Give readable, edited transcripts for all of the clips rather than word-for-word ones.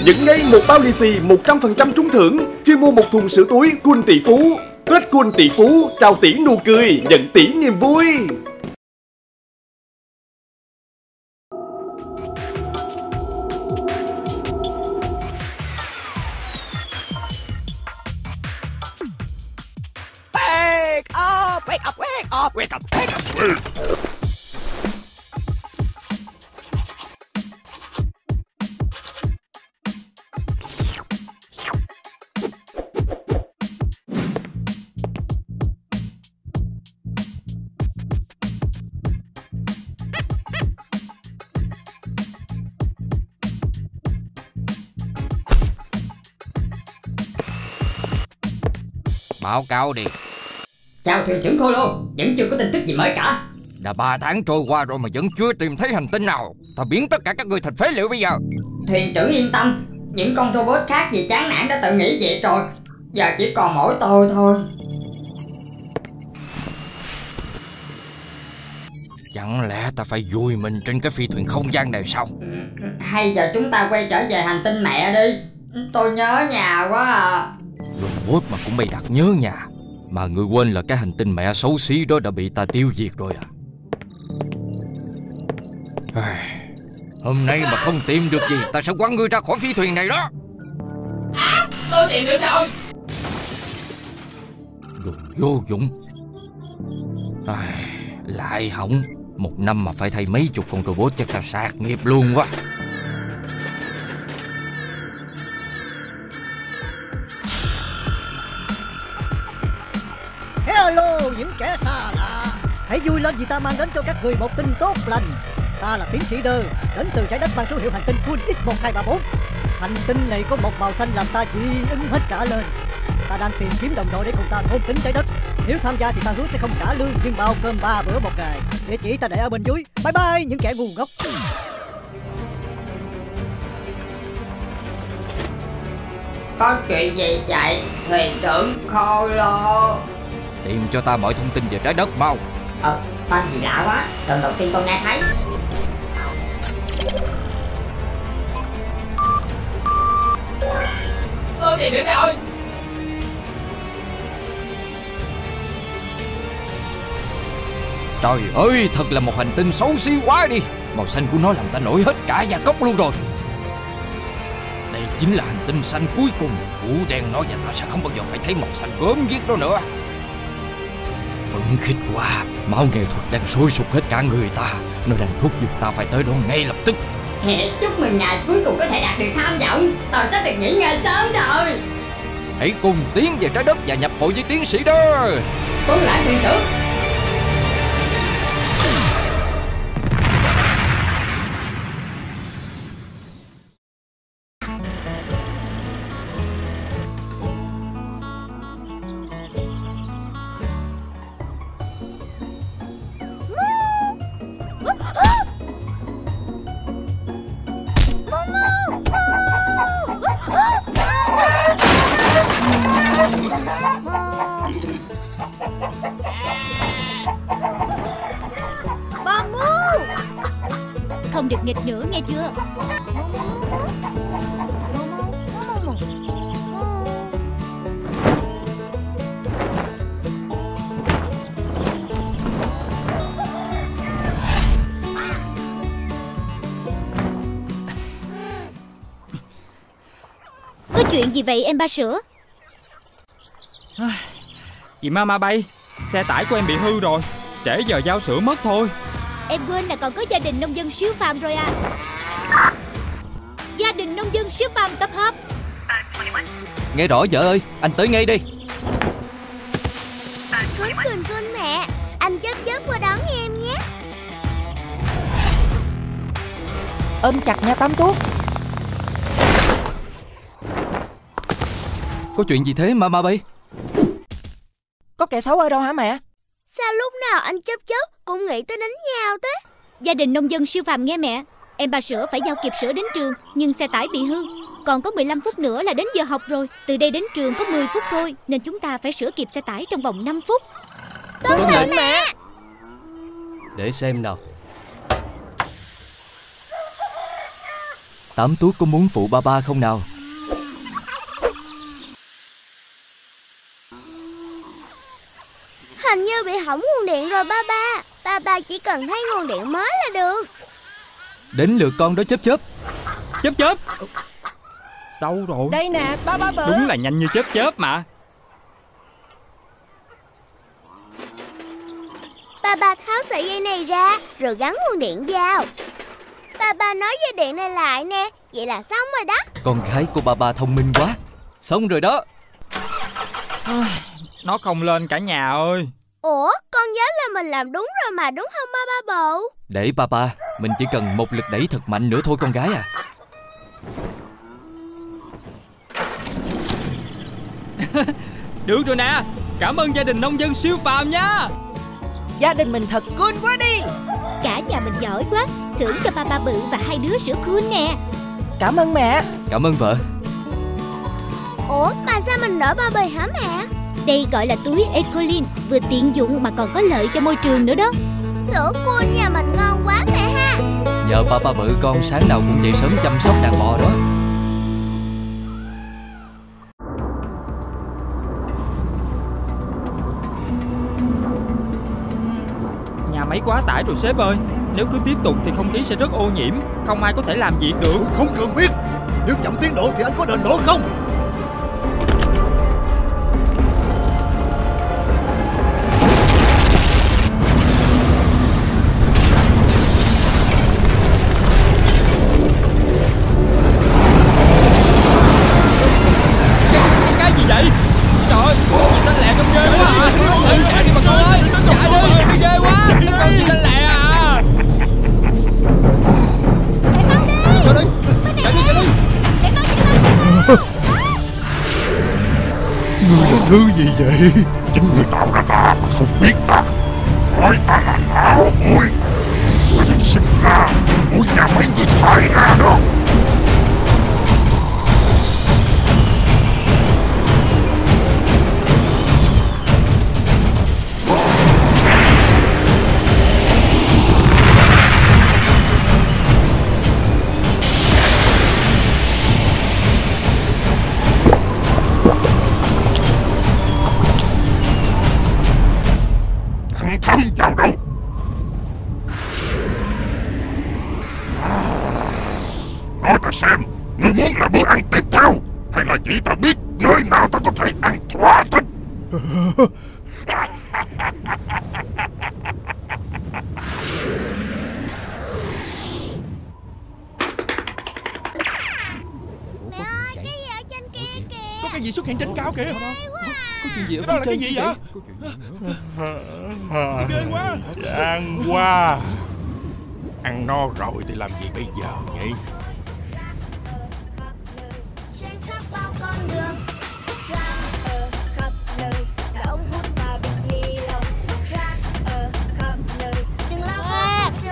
Nhận ngay một bao lì xì 100% trúng thưởng khi mua một thùng sữa túi Kun Tỷ Phú. Kết Kun Tỷ Phú, trao tỷ nụ cười, nhận tỷ niềm vui. Wake up. Báo cáo đi. Chào thuyền trưởng Khô Lô, vẫn chưa có tin tức gì mới cả. Đã 3 tháng trôi qua rồi mà vẫn chưa tìm thấy hành tinh nào. Ta biến tất cả các người thành phế liệu bây giờ. Thuyền trưởng yên tâm, những con robot khác vì chán nản đã tự nghĩ vậy rồi. Giờ chỉ còn mỗi tôi thôi. Chẳng lẽ ta phải vùi mình trên cái phi thuyền không gian này sao? Hay giờ chúng ta quay trở về hành tinh mẹ đi. Tôi nhớ nhà quá à. Robot mà cũng bày đặt nhớ nhà. Mà người quên là cái hành tinh mẹ xấu xí đó đã bị ta tiêu diệt rồi à. Hôm nay mà không tìm được gì, ta sẽ quăng ngươi ra khỏi phi thuyền này đó. Tôi tìm được rồi. Đồ vô dụng à, lại hỏng. Một năm mà phải thay mấy chục con robot chắc ta sạc nghiệp luôn quá. Những kẻ xa lạ, hãy vui lên vì ta mang đến cho các người một tin tốt lành. Ta là tiến sĩ Đơ, đến từ trái đất mang số hiệu hành tinh Kun X1234. Hành tinh này có một màu xanh làm ta dị ứng hết cả lên. Ta đang tìm kiếm đồng đội để cùng ta thôn tính trái đất. Nếu tham gia thì ta hứa sẽ không trả lương nhưng bao cơm 3 bữa một ngày. Địa chỉ ta để ở bên dưới. Bye bye những kẻ ngu ngốc. Có chuyện gì vậy thuyền trưởng Khô Lô? Tìm cho ta mọi thông tin về trái đất mau. Tên gì lạ quá, lần đầu tiên tôi nghe thấy. Tôi tìm được rồi. Trời ơi, thật là một hành tinh xấu xí quá đi. Màu xanh của nó làm ta nổi hết cả da cốc luôn rồi. Đây chính là hành tinh xanh cuối cùng. Phủ đen nó và ta sẽ không bao giờ phải thấy màu xanh gớm ghiếc đó nữa. Phấn khích quá, máu nghệ thuật đang sôi sục hết cả người ta. Nó đang thúc giục ta phải tới đó ngay lập tức. Chúc mừng ngài cuối cùng có thể đạt được tham vọng. Tôi sắp được nghỉ ngơi sớm rồi. Hãy cùng tiến về trái đất và nhập hội với tiến sĩ đó. Tuân lệnh thuyền trưởng. Không được nghịch nữa nghe chưa. Có chuyện gì vậy em Ba Sữa? Chị Mama Bay, xe tải của em bị hư rồi, trễ giờ giao sữa mất thôi. Em quên là còn có gia đình nông dân siêu phàm rồi à. Gia đình nông dân siêu phàm tập hợp. Nghe rõ vợ ơi, anh tới ngay đi. Cúm kình con mẹ, anh chớp qua đón em nhé. Ôm chặt nha Tám Tuốt. Có chuyện gì thế Mama Bay? Có kẻ xấu ở đâu hả mẹ? Sao lúc nào anh chớp chớp cũng nghĩ tới đánh nhau thế? Gia đình nông dân siêu phàm nghe mẹ. Em Ba Sữa phải giao kịp sữa đến trường, nhưng xe tải bị hư. Còn có 15 phút nữa là đến giờ học rồi. Từ đây đến trường có 10 phút thôi, nên chúng ta phải sửa kịp xe tải trong vòng 5 phút. Tuân lệnh mẹ. Để xem nào. Tám Tuốt có muốn phụ ba ba không nào? Hình như bị hỏng nguồn điện rồi ba ba. Ba ba chỉ cần thấy nguồn điện mới là được. Đến lượt con đó Chớp Chớp. Chớp Chớp đâu rồi? Đây nè ba ba bự. Đúng là nhanh như chớp chớp mà. Ba ba tháo sợi dây này ra rồi gắn nguồn điện vào. Ba ba nói dây điện này lại nè. Vậy là xong rồi đó. Con gái của ba ba thông minh quá. Xong rồi đó. Nó không lên cả nhà ơi. Ủa, con nhớ là mình làm đúng rồi mà, đúng không ba ba bộ? Để ba ba, mình chỉ cần một lực đẩy thật mạnh nữa thôi con gái à. Được rồi nè. Cảm ơn gia đình nông dân siêu phàm nha. Gia đình mình thật cool quá đi. Cả nhà mình giỏi quá. Thưởng cho ba ba bự và hai đứa sữa cool nè. Cảm ơn mẹ. Cảm ơn vợ. Ủa, mà sao mình đổi ba bì hả mẹ? Đây gọi là túi Ecolin, vừa tiện dụng mà còn có lợi cho môi trường nữa đó. Sữa cool nhà mình ngon quá mẹ ha. Nhờ ba ba bự con sáng nào cũng dậy sớm chăm sóc đàn bò đó. Nhà máy quá tải rồi sếp ơi. Nếu cứ tiếp tục thì không khí sẽ rất ô nhiễm. Không ai có thể làm việc được. Không cần biết. Nếu chậm tiến độ thì anh có đền nổi không? Thứ gì vậy? Chính người tạo ra ta mà không biết ta. Nói ta là lão ôi. Người đang sinh ra muốn nhà mấy người thải ra đó. Cái gì vậy? Ghê quá. Ăn qua. Ăn no rồi thì làm gì bây giờ vậy?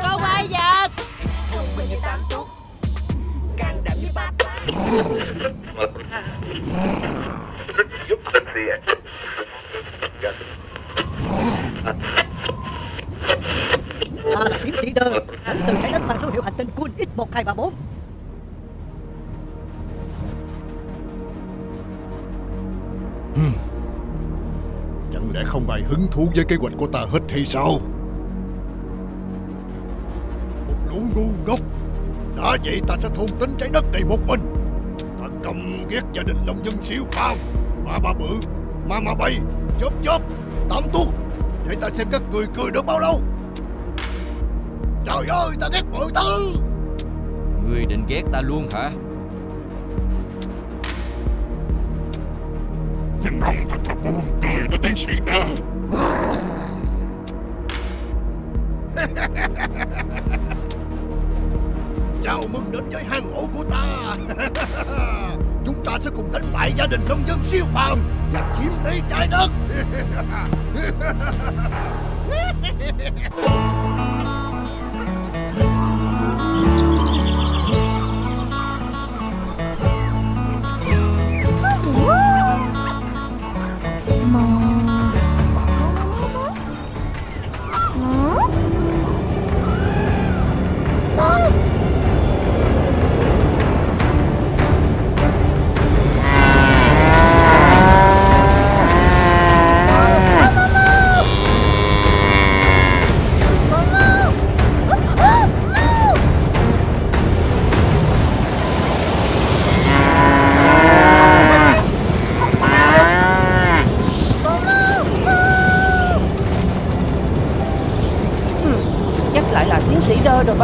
Con quay giật. Tiến sĩ Đơ đến từ trái đất và số hiệu hành tinh Kun X1234. Chẳng lẽ không ai hứng thú với kế hoạch của ta hết hay sao? Một lũ ngu ngốc. Đã vậy ta sẽ thôn tính trái đất này một mình. Ta căm ghét gia đình nông dân siêu phàm. Ba bự, ma bay, chớp chớp, Tám Tuốt. Để ta xem các người cười được bao lâu. Trời ơi, ta ghét mọi thứ. Ngươi định ghét ta luôn hả? Nhưng ông thật là buồn cười đó tiến sĩ Đơ. Chào mừng đến với hang ổ của ta. Chúng ta sẽ cùng đánh bại gia đình nông dân siêu phàm và chiếm lấy trái đất.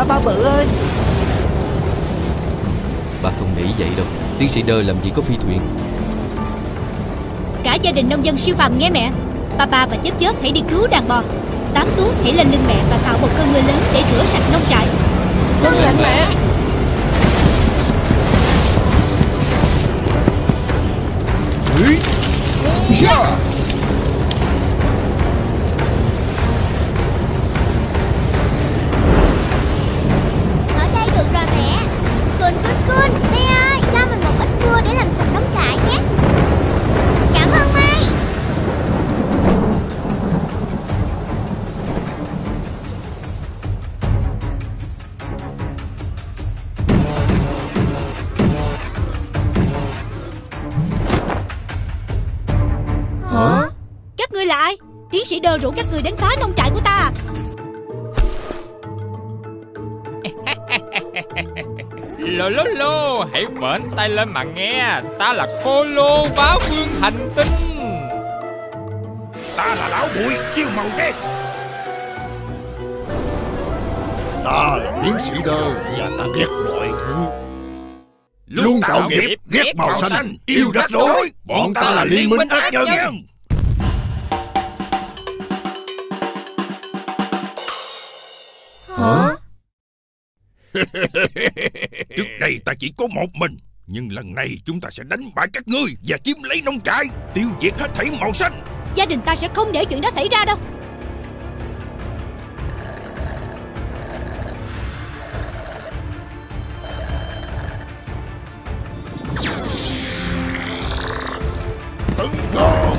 Ba bự ơi. Ba không nghĩ vậy đâu. Tiến sĩ Đơ làm gì có phi thuyền. Cả gia đình nông dân siêu phàm nghe mẹ. Papa và Chớp Chớp hãy đi cứu đàn bò. Tám Tuốt hãy lên lưng mẹ và tạo một cơn mưa lớn để rửa sạch nông trại. Vâng lệnh mẹ. Ở đây được rồi mẹ. Cun cun cun, mẹ ơi, cho mình một ít mưa để làm sạch nông trại nhé. Cảm ơn Mai. Các ngươi là ai? Tiến sĩ Đơ rủ các ngươi đến phá nông trại của ta. Lô lô lô, hãy vểnh tay lên mà nghe. Ta là Cô Lô báo vương hành tinh. Ta là lão bụi yêu màu đen. Ta là tiến sĩ Đơ và ta ghét mọi thứ. Luôn tạo nghiệp, ghét màu xanh, yêu rắc rối. Bọn ta là liên minh ác nhân. Hả? Trước đây ta chỉ có một mình, nhưng lần này chúng ta sẽ đánh bại các ngươi và chiếm lấy nông trại, tiêu diệt hết thảy màu xanh. Gia đình ta sẽ không để chuyện đó xảy ra đâu. Tấn công!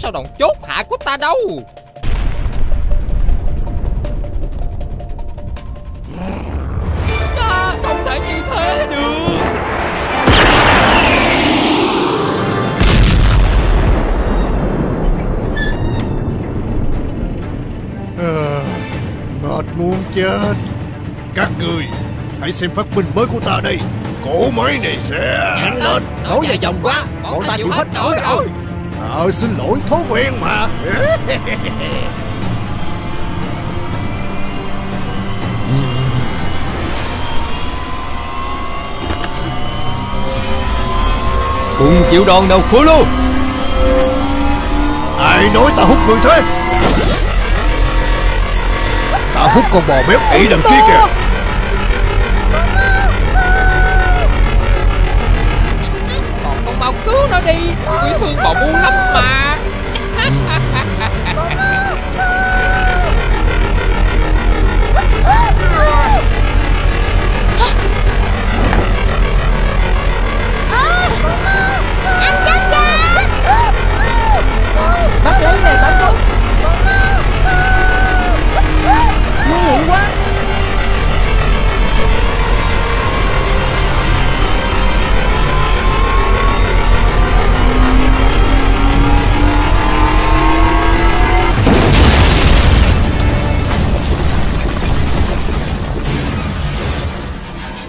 Sao đòn chốt hạ của ta đâu. Ta không thể như thế được. Mệt muốn chết. Các người hãy xem phát minh mới của ta đây. Cỗ máy này sẽ... Nhanh lên, nổi dài dòng quá, bọn ta chịu hết nổi rồi. Xin lỗi, thói quen mà. Cùng chịu đòn đầu khối luôn. Ai nói ta hút người thế? Ta hút con bò béo ỉ đằng kia kìa. Còn không mau cứu nó đi, Nguyễn Phương bò ngu lắm mà. Bắt lấy này tổng thống. Nguy hiểm quá.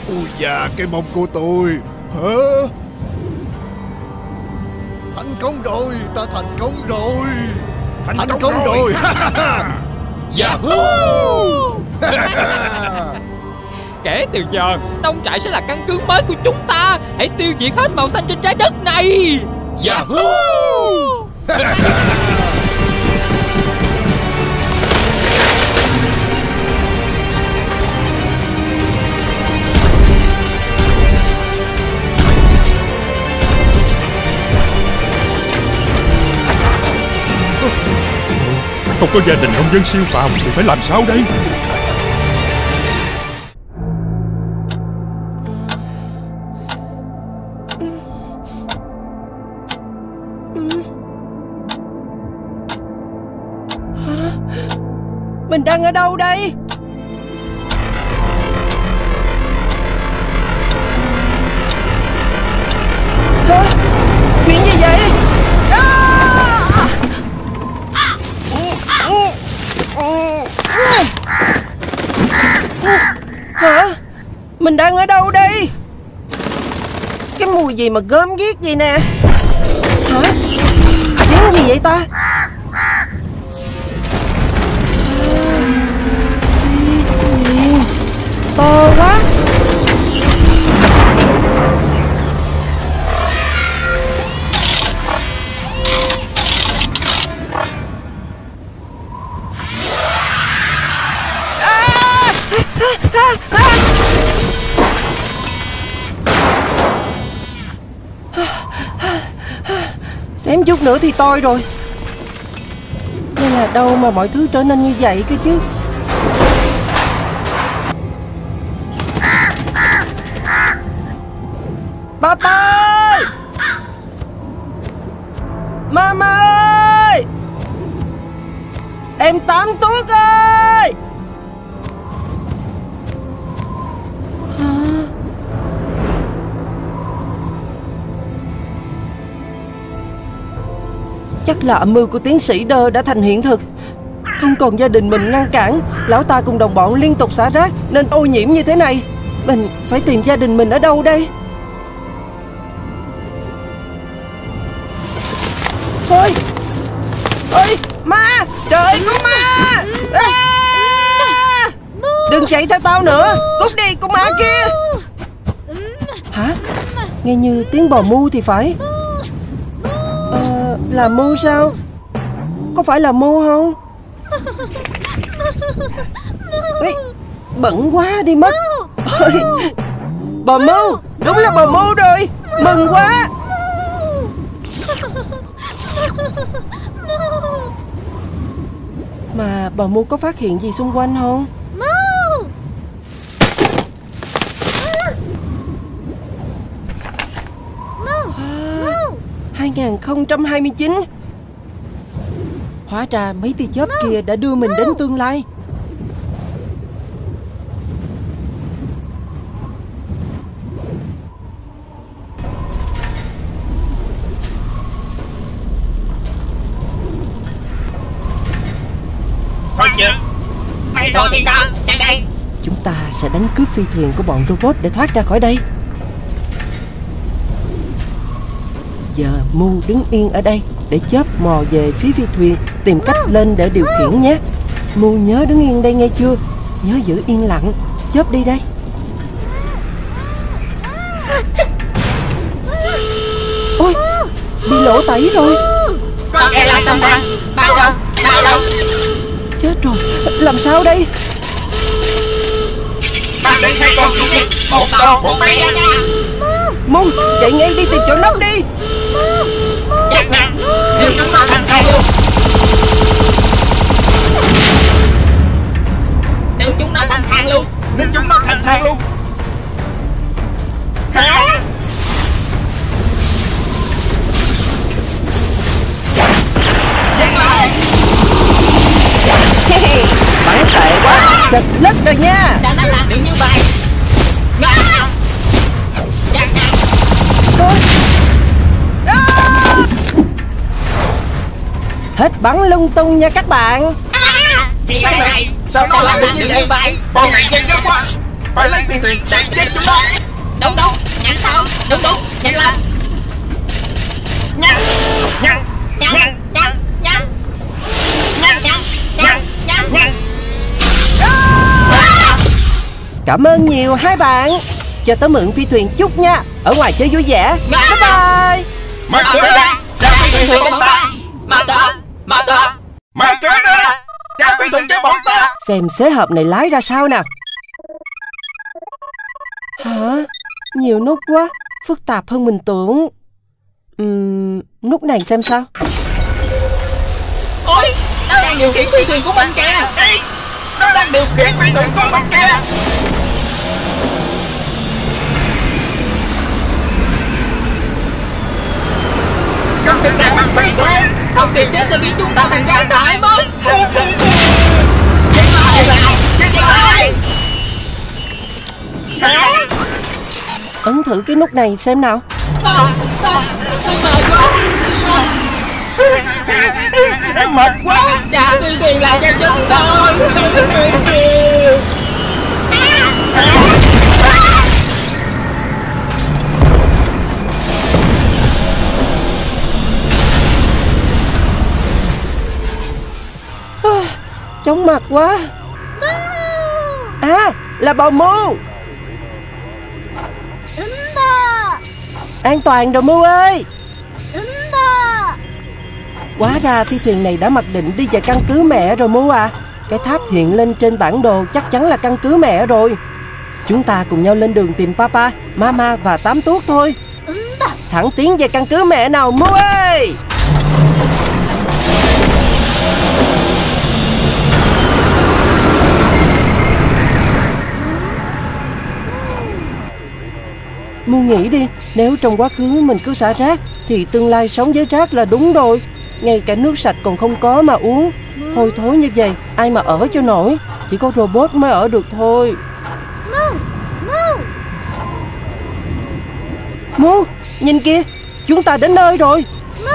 Ôi da, cái mông của tôi. Hả? Thành công rồi, ta thành công rồi. Thành công rồi. Yahoo. Kể từ giờ, nông trại sẽ là căn cứ mới của chúng ta. Hãy tiêu diệt hết màu xanh trên trái đất này. Yahoo. Không có gia đình nông dân siêu phàm thì phải làm sao đây? Mình đang ở đâu đây? Hả? Chuyện gì vậy? Hả? Mình đang ở đâu đây? Cái mùi gì mà gớm ghiếc vậy nè? Hả? Tiếng gì vậy ta? To quá. Xém chút nữa thì tôi rồi. Đây là đâu mà mọi thứ trở nên như vậy cơ chứ? Papa ơi! Mama ơi! Em Tám Tuốt ơi! Chắc là âm mưu của tiến sĩ Đơ đã thành hiện thực. Không còn gia đình mình ngăn cản, lão ta cùng đồng bọn liên tục xả rác nên ô nhiễm như thế này. Mình phải tìm gia đình mình ở đâu đây? Ôi! Ôi! Ma! Trời con ma! À! Đừng chạy theo tao nữa! Cút đi con ma kia! Hả? Nghe như tiếng bò mu thì phải. Là mu sao? Có phải là mu không? Ê, bẩn quá đi mất. Bò mu! Đúng là bò mu rồi! Mừng quá! Mà bò mu có phát hiện gì xung quanh không? À, 2029. Hóa ra mấy tia chớp kia đã đưa mình đến tương lai. Chúng ta sẽ đánh cướp phi thuyền của bọn robot để thoát ra khỏi đây. giờ Mu đứng yên ở đây để chớp mò về phía phi thuyền, tìm cách lên để điều khiển nhé. Mu nhớ đứng yên đây nghe chưa? Nhớ giữ yên lặng, chớp đi đây. Ôi, bị lỗ tẩy rồi. Con e lại xong ta. Bao đâu. Chết rồi, làm sao đây? Bắt lấy hai con chúng mình, một con một bé nha. Mu, chạy ngay đi tìm chỗ nấp đi. Giật nè, điều chúng nó thành thây luôn. Nếu chúng nó thành than luôn. Hả? Dừng lại. Bắn tệ quá, trật lết rồi nha. Sao nó làm được như vậy? Hết bắn lung tung nha các bạn. Chuyện này sao nó lại như vậy? Bọn này nhanh lắm quá, phải lấy phi thuyền để giết chúng nó. Đúng, nhanh sao? Đúng, nhanh lên. Nhanh. Cảm ơn nhiều hai bạn. Cho tớ mượn phi thuyền chút nha. Ở ngoài chơi vui vẻ. Bye bye. Mở cửa ra, ra phi thuyền của ta. Mở cửa. Mở cửa ra. Ra phi thuyền cho bọn ta. Xem xế hộp này lái ra sao nè. Hả? Nhiều nút quá, phức tạp hơn mình tưởng. Nút này xem sao. Ôi, nó đang điều khiển phi thuyền của mình kìa. Ê, nó đang điều khiển phi thuyền của mình kìa. Con đừng làm bằng phi thuyền. Không thì sếp sẽ biến chúng ta thành rác thải mất. Chết lại. Hả? Ấn thử cái nút này xem nào. Em mệt quá. Trả phi thuyền lại cho chúng tôi. Chóng mặt quá. À, là bò Mu. An toàn rồi Mu ơi. Hóa ra phi thuyền này đã mặc định đi về căn cứ mẹ rồi Mu à. Cái tháp hiện lên trên bản đồ chắc chắn là căn cứ mẹ rồi. Chúng ta cùng nhau lên đường tìm Papa, Mama và Tám Tuốt thôi. Thẳng tiến về căn cứ mẹ nào Mu ơi. Mu nghĩ đi, nếu trong quá khứ mình cứ xả rác thì tương lai sống với rác là đúng rồi. Ngay cả nước sạch còn không có mà uống. Hôi thối như vậy ai mà ở cho nổi. Chỉ có robot mới ở được thôi. Mu, nhìn kia, chúng ta đến nơi rồi. Mu.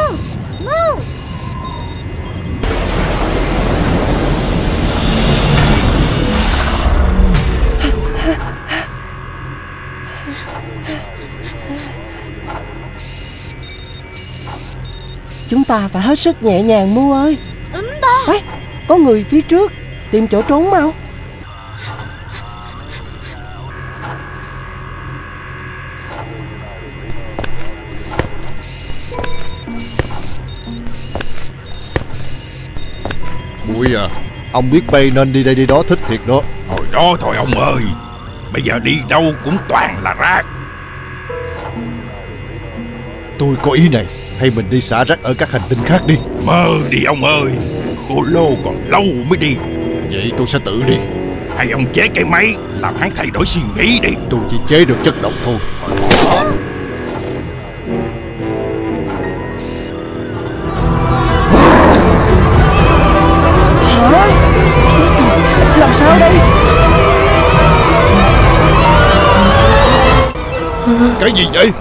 Chúng ta phải hết sức nhẹ nhàng Mu ơi. Ê, có người phía trước, tìm chỗ trốn mau. Mui à, ông biết bay nên đi đây đi đó thích thiệt đó. Hồi đó thôi ông ơi, bây giờ đi đâu cũng toàn là rác. Tôi có ý này, hay mình đi xả rác ở các hành tinh khác đi. Mơ đi ông ơi, khô lô còn lâu mới đi. Vậy tôi sẽ tự đi. Hay ông chế cái máy làm hắn thay đổi suy nghĩ đi. Tôi chỉ chế được chất độc thôi. Hả? Chết rồi, làm sao đây? Cái gì vậy?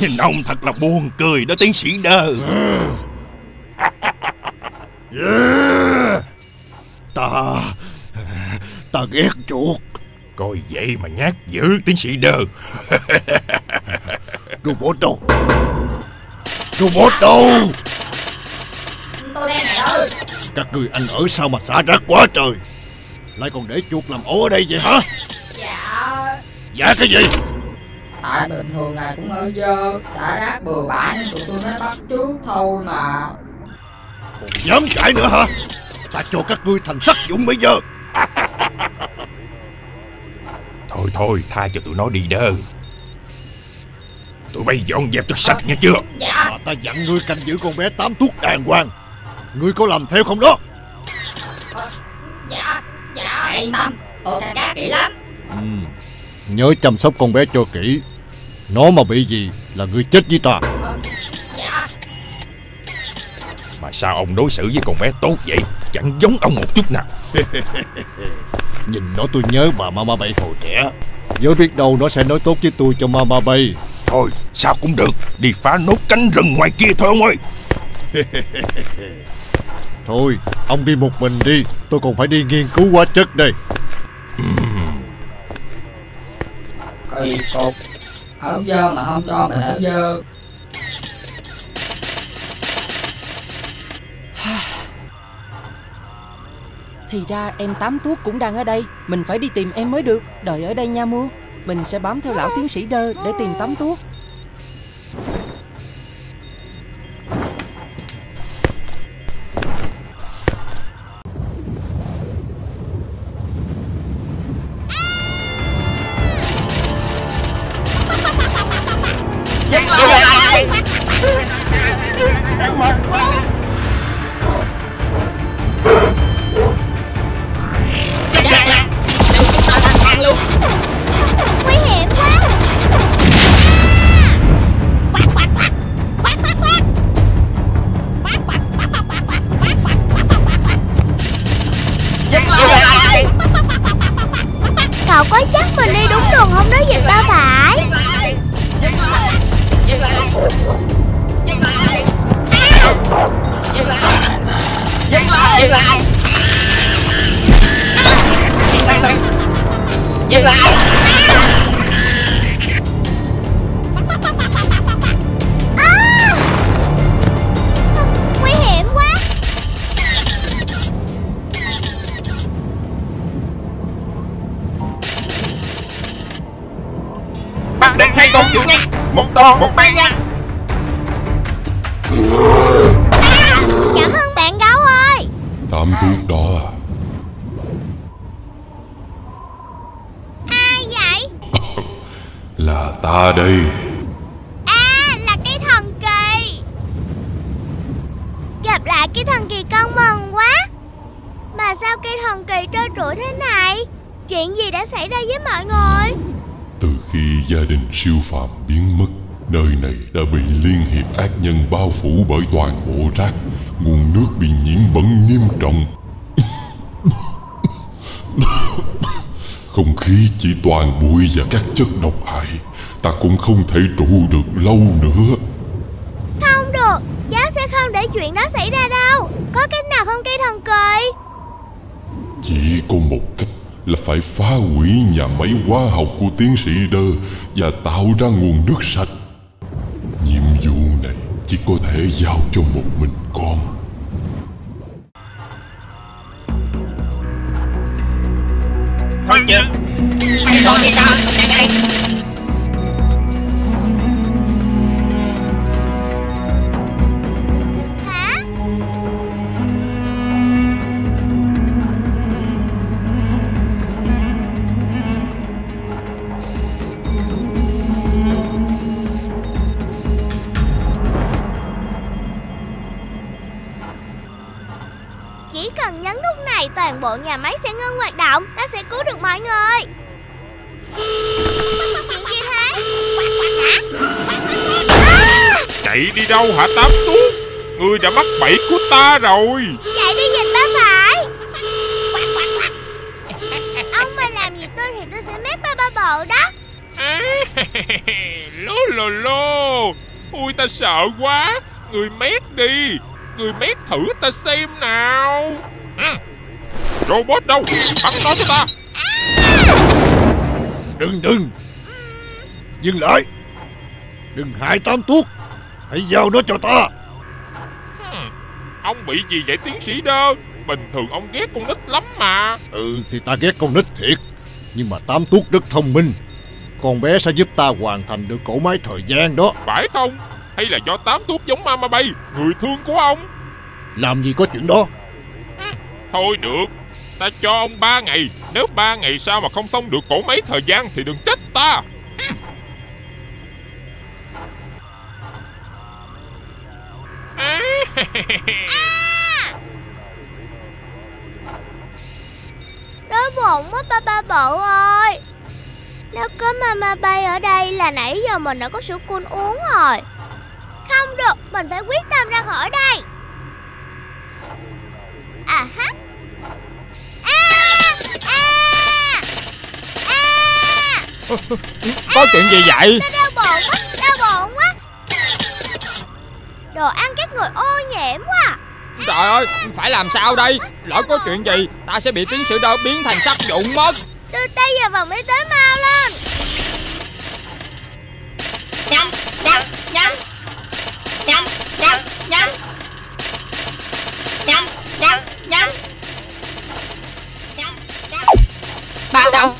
Nhìn ông thật là buồn cười đó tiến sĩ Đơ. Ta ghét chuột. Coi vậy mà nhát dữ tiến sĩ Đơ. Roboto, Roboto, tôi đang ở. Các người anh ở sao mà xả rác quá trời, lại còn để chuột làm ổ ở đây vậy hả? Dạ. Dạ cái gì? Tại bình thường này cũng ở dơ, xả rác bừa bãi nên tụi tôi mới bắt chước thôi mà. Còn dám cãi nữa hả? Ta cho các ngươi thành sắc dũng bây giờ. Thôi thôi, tha cho tụi nó đi Đơ. Tụi bay dọn dẹp cho sạch nghe chưa? Dạ. Ta dặn ngươi canh giữ con bé 8 thuốc đàng hoàng. Ngươi có làm theo không đó? Dạ, dạ yên tâm, tôi canh gác kỹ lắm. Nhớ chăm sóc con bé cho kỹ. Nó mà bị gì là ngươi chết với ta. Dạ. Mà sao ông đối xử với con bé tốt vậy? Chẳng giống ông một chút nào. Nhìn nó tôi nhớ bà Mama Bay hồi trẻ. Nhớ biết đâu nó sẽ nói tốt với tôi cho Mama Bay. Thôi sao cũng được, đi phá nốt cánh rừng ngoài kia thôi ông ơi. Thôi ông đi một mình đi, tôi còn phải đi nghiên cứu hóa chất đây. Kỳ cục, ở dơ mà không cho mình ở dơ. Thì ra em Tám Thuốc cũng đang ở đây. Mình phải đi tìm em mới được. Đợi ở đây nha Mưa. Mình sẽ bám theo lão tiến sĩ Đơ để tìm Tám Thuốc. Phủ bởi toàn bộ rác, nguồn nước bị nhiễm bẩn nghiêm trọng. Không khí chỉ toàn bụi và các chất độc hại. Ta cũng không thể trụ được lâu nữa. Không được, cháu sẽ không để chuyện đó xảy ra đâu. Có cách nào không cây thần kỳ? Chỉ có một cách là phải phá hủy nhà máy hóa học của tiến sĩ Đơ và tạo ra nguồn nước sạch. Chỉ có thể giao cho một mình con. Thôi chứ, mày đòi đi sao? Mày đây. Hả? Toàn bộ nhà máy sẽ ngưng hoạt động. Ta sẽ cứu được mọi người. Chuyện gì thế? Chạy đi đâu hả Tám Tuốt? Ngươi đã mắc bẫy của ta rồi. Chạy đi dịch ba phải. Ông mà làm gì tôi thì tôi sẽ mép ba bộ đó. Lô lô lô. Ui ta sợ quá. Ngươi mét đi. Ngươi mét thử ta xem nào. Robot đâu? Bắn nó cho ta. Đừng dừng lại. Đừng hại Tám Tuốt. Hãy giao nó cho ta. Ông bị gì vậy tiến sĩ Đơ? Bình thường ông ghét con nít lắm mà. Ừ thì ta ghét con nít thiệt. Nhưng mà Tám Tuốt rất thông minh. Con bé sẽ giúp ta hoàn thành được cỗ máy thời gian đó. Phải không? Hay là do Tám Tuốt giống Mama Bay, người thương của ông? Làm gì có chuyện đó. Thôi được, ta cho ông 3 ngày. Nếu 3 ngày sau mà không xong được cỗ máy thời gian thì đừng trách ta. Đói bụng quá Papa Bự ơi. Nếu có Mama Bay ở đây là nãy giờ mình đã có sữa cun uống rồi. Không được, mình phải quyết tâm ra khỏi đây. À hả? Có chuyện gì vậy? Tôi đau bụng quá. Đồ ăn các người ô nhiễm quá. Trời ơi, phải làm sao đây? Lỡ có chuyện gì, ta sẽ bị tiến sĩ Đơ biến thành sắt vụn mất. Đưa tay vào vòng y tế mau lên. Bao đâu.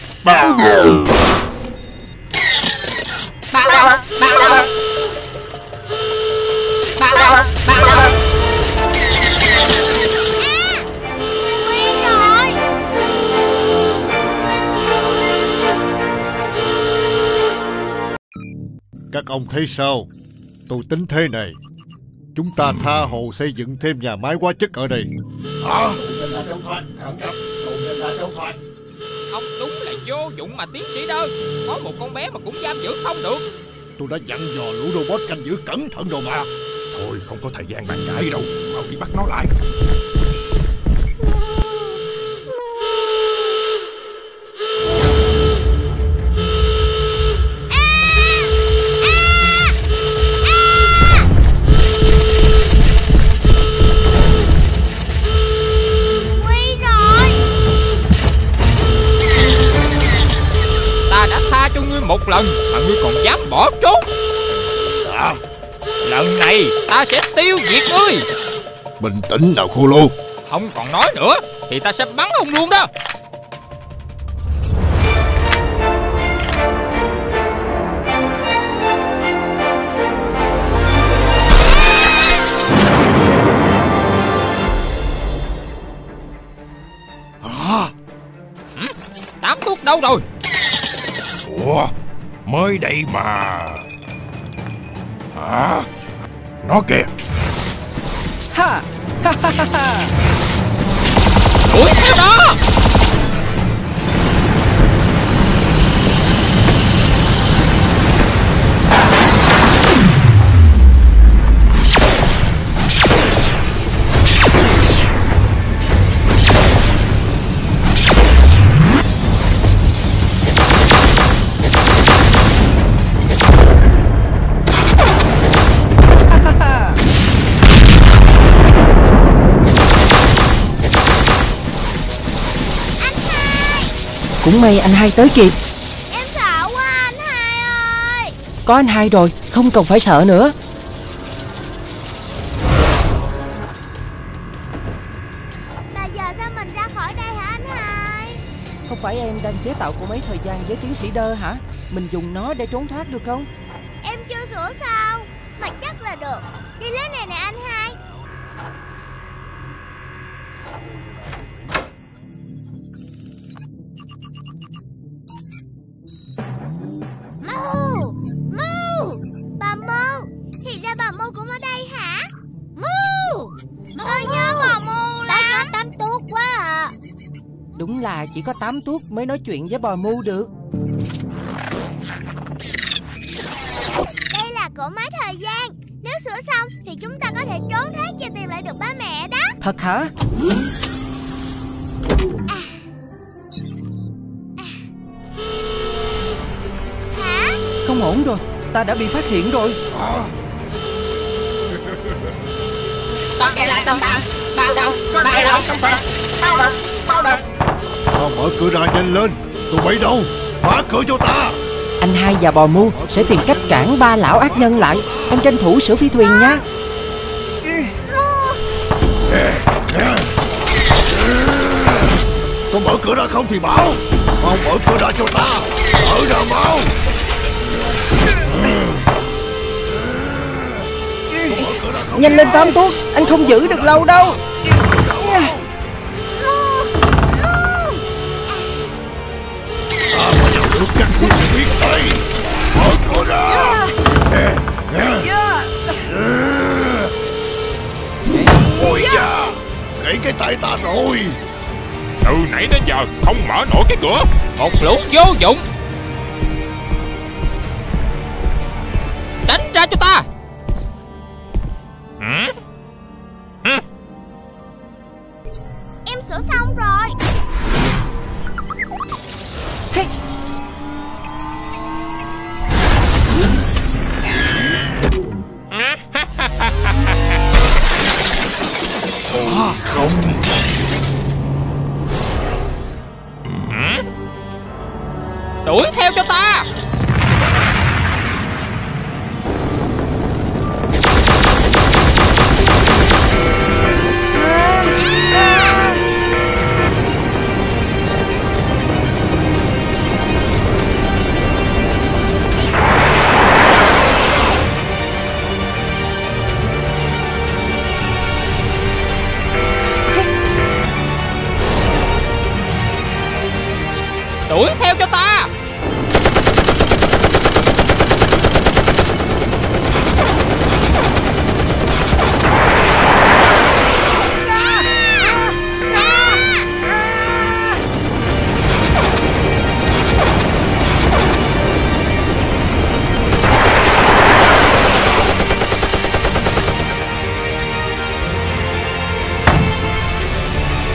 Các ông thấy sao? Tôi tính thế này. Chúng ta tha hồ xây dựng thêm nhà máy hóa chất ở đây. Hả? Ông đúng là vô dụng mà tiến sĩ Đơ. Có một con bé mà cũng giam giữ không được. Tôi đã dặn dò lũ robot canh giữ cẩn thận đồ mà. Thôi không có thời gian bàn cãi đâu. Mau đi bắt nó lại. Một lần mà ngươi còn dám bỏ trốn. Lần này ta sẽ tiêu diệt ngươi. Bình tĩnh nào khô lô. Không còn nói nữa thì ta sẽ bắn ông luôn đó. Tám Tuốt đâu rồi? Ủa, mới đây mà. Hả? Nó kìa. Đuổi theo đó. Cũng may anh Hai tới kịp. Em sợ quá anh Hai ơi. Có anh Hai rồi, không cần phải sợ nữa. Là giờ sao mình ra khỏi đây hả anh Hai? Không phải em đang chế tạo của mấy thời gian với tiến sĩ Đơ hả? Mình dùng nó để trốn thoát được không? Em chưa sửa sao? Mà chắc là được. Đi lấy này nè anh Hai. Đúng là chỉ có Tám Tuốt mới nói chuyện với bò Mu được. Đây là cỗ máy thời gian. Nếu sửa xong thì chúng ta có thể trốn thoát và tìm lại được ba mẹ đó. Thật hả? Hả? Không ổn rồi, ta đã bị phát hiện rồi. Con kể lại xong ta. Bao đâu? Bao đâu? Mở cửa ra nhanh lên, tụi bay đâu? Phá cửa cho ta. Anh hai và Bò Mu sẽ tìm cách cản ba lão ác nhân lại. Em tranh thủ sửa phi thuyền nha. Có mở cửa ra không thì bảo. Mau mở cửa ra cho ta. Mở ra mau. Nhanh lên Tam Tuốt, anh không giữ được lâu đâu. Các cô sẽ biết đây. Mở cửa ra. Ôi da, gãy cái tay ta rồi. Từ nãy đến giờ không mở nổi cái cửa. Một lũ vô dụng. Đánh ra cho ta. Em sửa xong rồi. Không. Đuổi theo cho ta. Đuổi theo cho ta.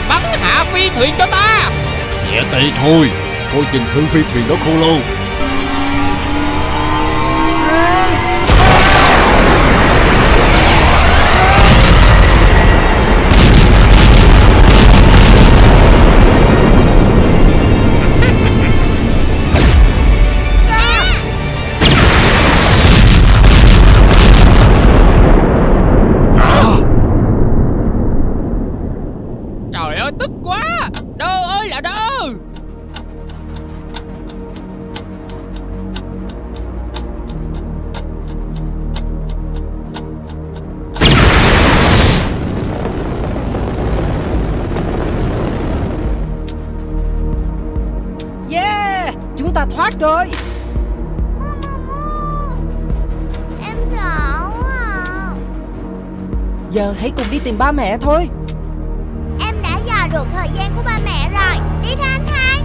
Bắn hạ phi thuyền cho ta. Nhẹ tay thôi. Coi chừng hư phi thuyền đó khô lâu. Trời ơi tức quá. Đơ ơi là đơ. Thoát rồi. Em sợ quá. Giờ hãy cùng đi tìm ba mẹ thôi. Em đã dò được thời gian của ba mẹ rồi. Đi thôi anh hai.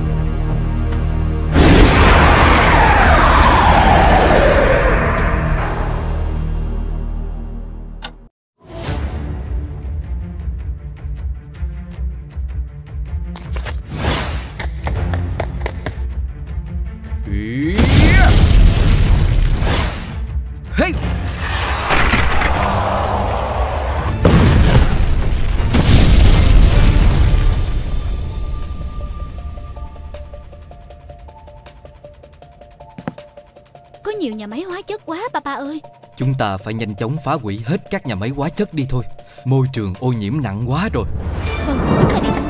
Có nhiều nhà máy hóa chất quá Papa ơi. Chúng ta phải nhanh chóng phá hủy hết các nhà máy hóa chất đi thôi. Môi trường ô nhiễm nặng quá rồi. Vâng, chúng ta đi thôi.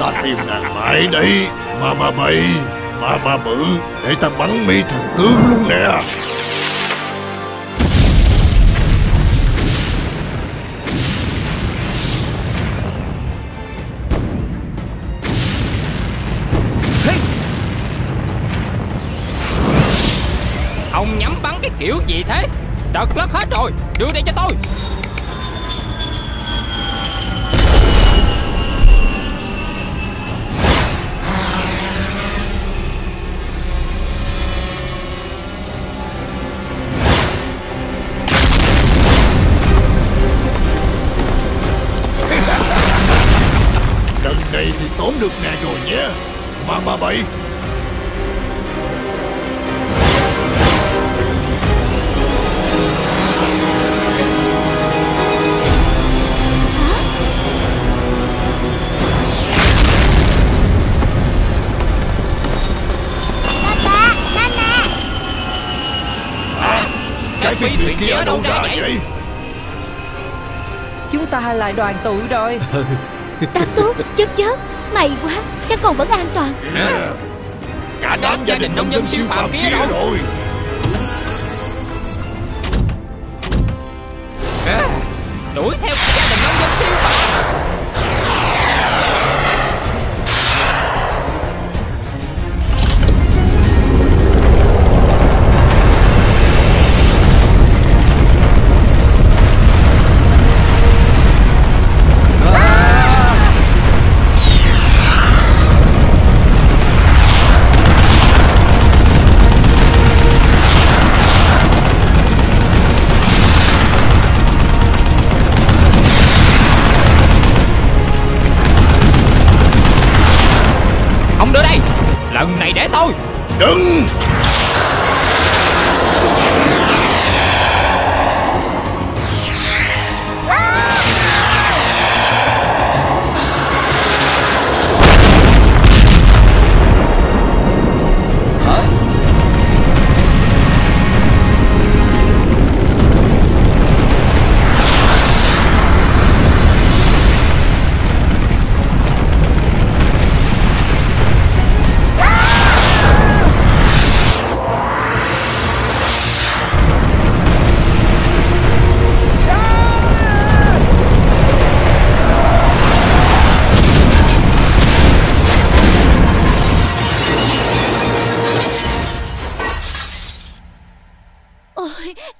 Ta tìm nàng mãi đây. Mama Bay, Mama Bự, để ta bắn mi thằng Cương luôn nè. Ông nhắm bắn cái kiểu gì thế? Trật lất hết rồi, đưa đây cho tôi. vậy thì tóm được nè rồi nhé. 337. Cái phi thuyền kia ở đâu ra vậy? Chúng ta lại đoàn tụ rồi. Tát Túc, Chớp Chớp, may quá, các con vẫn an toàn. Cả đám gia đình nông dân siêu phàm kia rồi. Đuổi theo cả gia đình nông dân siêu phàm. Ông đưa đây. Lần này để tôi. Đừng.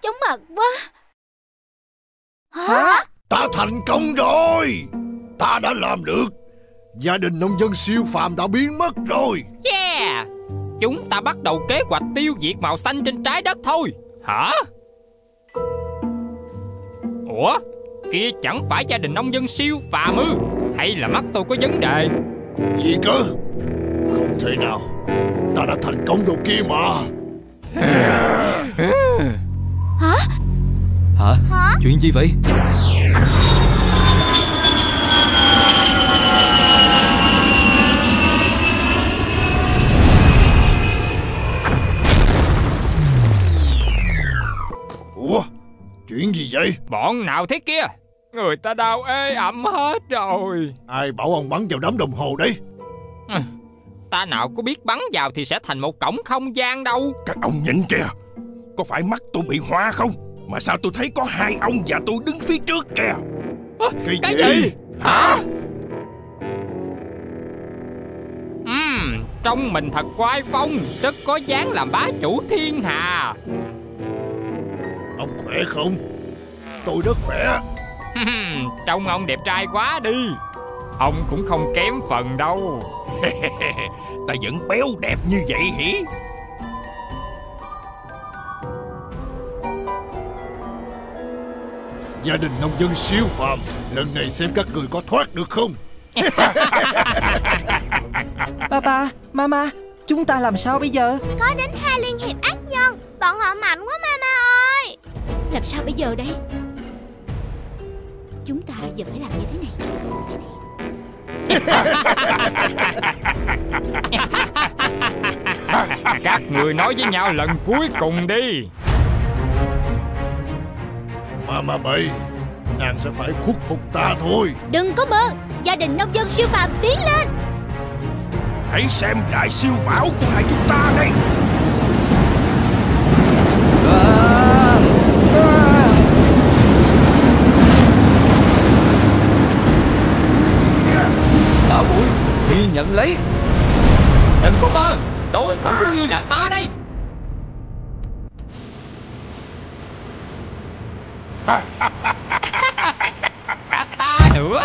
Chóng mặt quá. Hả? Ta thành công rồi. Ta đã làm được. Gia đình nông dân siêu phàm đã biến mất rồi. Yeah. Chúng ta bắt đầu kế hoạch tiêu diệt màu xanh trên trái đất thôi. Hả? Ủa? Kia chẳng phải gia đình nông dân siêu phàm ư? Hay là mắt tôi có vấn đề? Gì cơ? Không thể nào. Ta đã thành công rồi kia mà. Hả? Hả? Chuyện gì vậy? Ủa? Chuyện gì vậy? Bọn nào thế kia? Người ta đau ê ẩm hết rồi. Ai bảo ông bắn vào đám đồng hồ đấy? Ta nào có biết bắn vào thì sẽ thành một cổng không gian đâu. Các ông nhìn kìa. Có phải mắt tôi bị hoa không? Mà sao tôi thấy có hai ông và tôi đứng phía trước kìa. Cái gì? Hả? Trong mình thật oai phong, rất có dáng làm bá chủ thiên hà. Ông khỏe không? Tôi rất khỏe. Trông ông đẹp trai quá đi. Ông cũng không kém phần đâu. Ta vẫn béo đẹp như vậy hỉ? Gia đình nông dân siêu phàm, lần này xem các người có thoát được không. Papa, Mama, chúng ta làm sao bây giờ? Có đến 2 liên hiệp ác nhân, bọn họ mạnh quá Mama ơi. Làm sao bây giờ đây? Chúng ta giờ phải làm như thế này. Các người nói với nhau lần cuối cùng đi. Mama Bay, nàng sẽ phải khuất phục ta thôi. Đừng có mơ. Gia đình nông dân siêu phàm tiến lên. Hãy xem đại siêu bão của hai chúng ta đây. Nhận lấy. Đừng có mơ. Đối cũng như là ta đây. Ta nữa.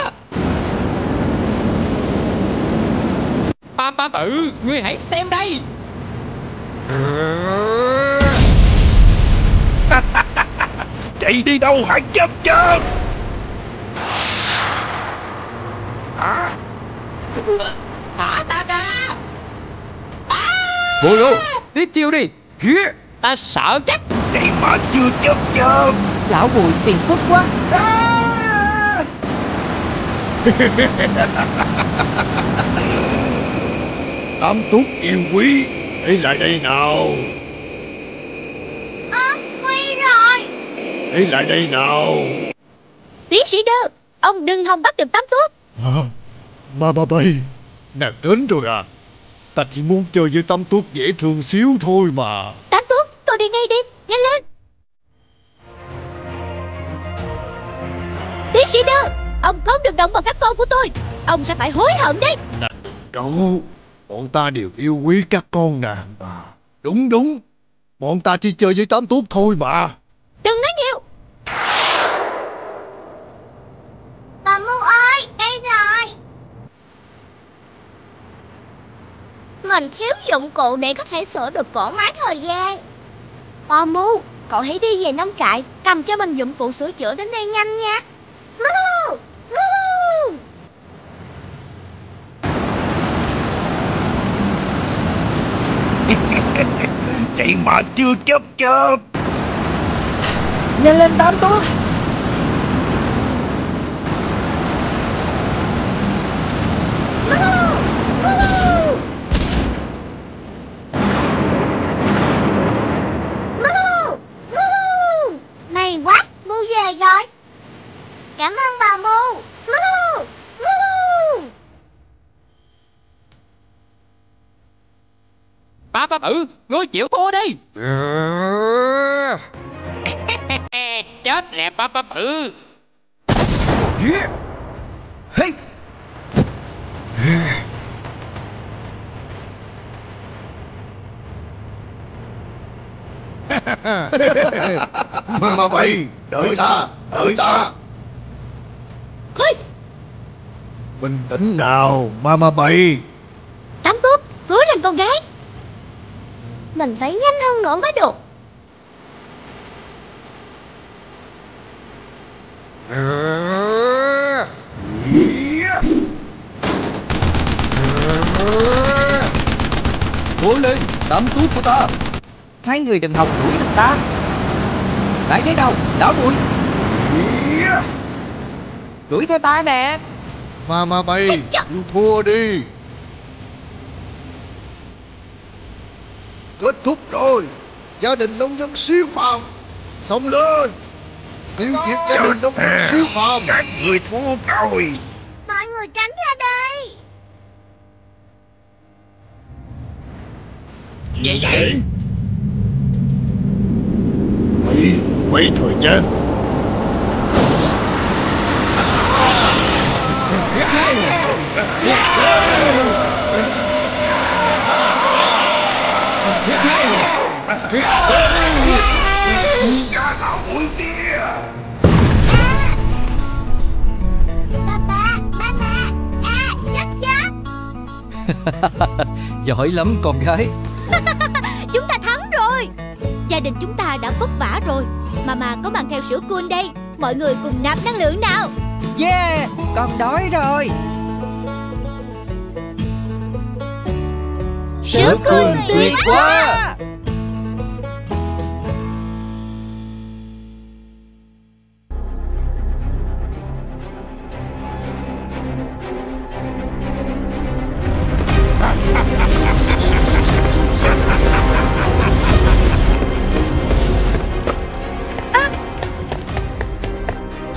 Papa Tử, ngươi hãy xem đây. Chạy đi đâu hả Chớp Chớp? Thả ta ra. Vô vô. Tiếp chiêu đi. Ta sợ chết. Vậy mà chưa chết chưa. Lão Bùi phiền phức quá. Tám túc yêu quý, hãy lại đây nào. Nguy rồi. Hãy lại đây nào. Tiến sĩ Đơ, ông đừng hòng bắt được Tám Túc. Bay, nàng đến rồi à? Ta chỉ muốn chơi với Tám Túc dễ thương xíu thôi mà. Tám Túc, tôi đi ngay đi, nhanh lên. Tiến sĩ Đơ, ông không được động vào các con của tôi, ông sẽ phải hối hận đấy. Nàng đâu, bọn ta đều yêu quý các con nàng. Đúng đúng, bọn ta chỉ chơi với Tám Túc thôi mà. Đừng nói nhiều. Bà Mu ơi, đây rồi. Mình thiếu dụng cụ để có thể sửa được cỗ máy thời gian. Bà Mu, cậu hãy đi về nông trại, cầm cho mình dụng cụ sửa chữa đến đây nhanh nha. Chạy mà chưa chớp chớp. Nhanh lên Tám Túc. May quá, Mu về rồi. Cảm ơn bà Mu. Ba Bự, ngươi chịu thua đi. Chết nè Ba Bự. Mà mày, đợi ta. Bình tĩnh nào, Mama Bay. Tám Túc, cưới lên con gái. Mình phải nhanh hơn nữa mới được. Cố lên, Tám Túc của ta. Hai người đừng học đuổi được ta. Lại thế đâu, lão Bùi. Đuổi theo ta nè. Mama Bay, thua đi. Kết thúc rồi. Gia đình nông dân siêu phàm sống lên. Tiêu diệt gia đình nông dân siêu phàm. Các người thua rồi. Mọi người tránh ra đây. Vậy mấy thời gian. Ba, giỏi lắm con gái. Chúng ta thắng rồi. Gia đình chúng ta đã vất vả rồi. Mama có mang theo sữa cool đây. Mọi người cùng nạp năng lượng nào. Yeah, con đói rồi. Sữa cool tuyệt quá.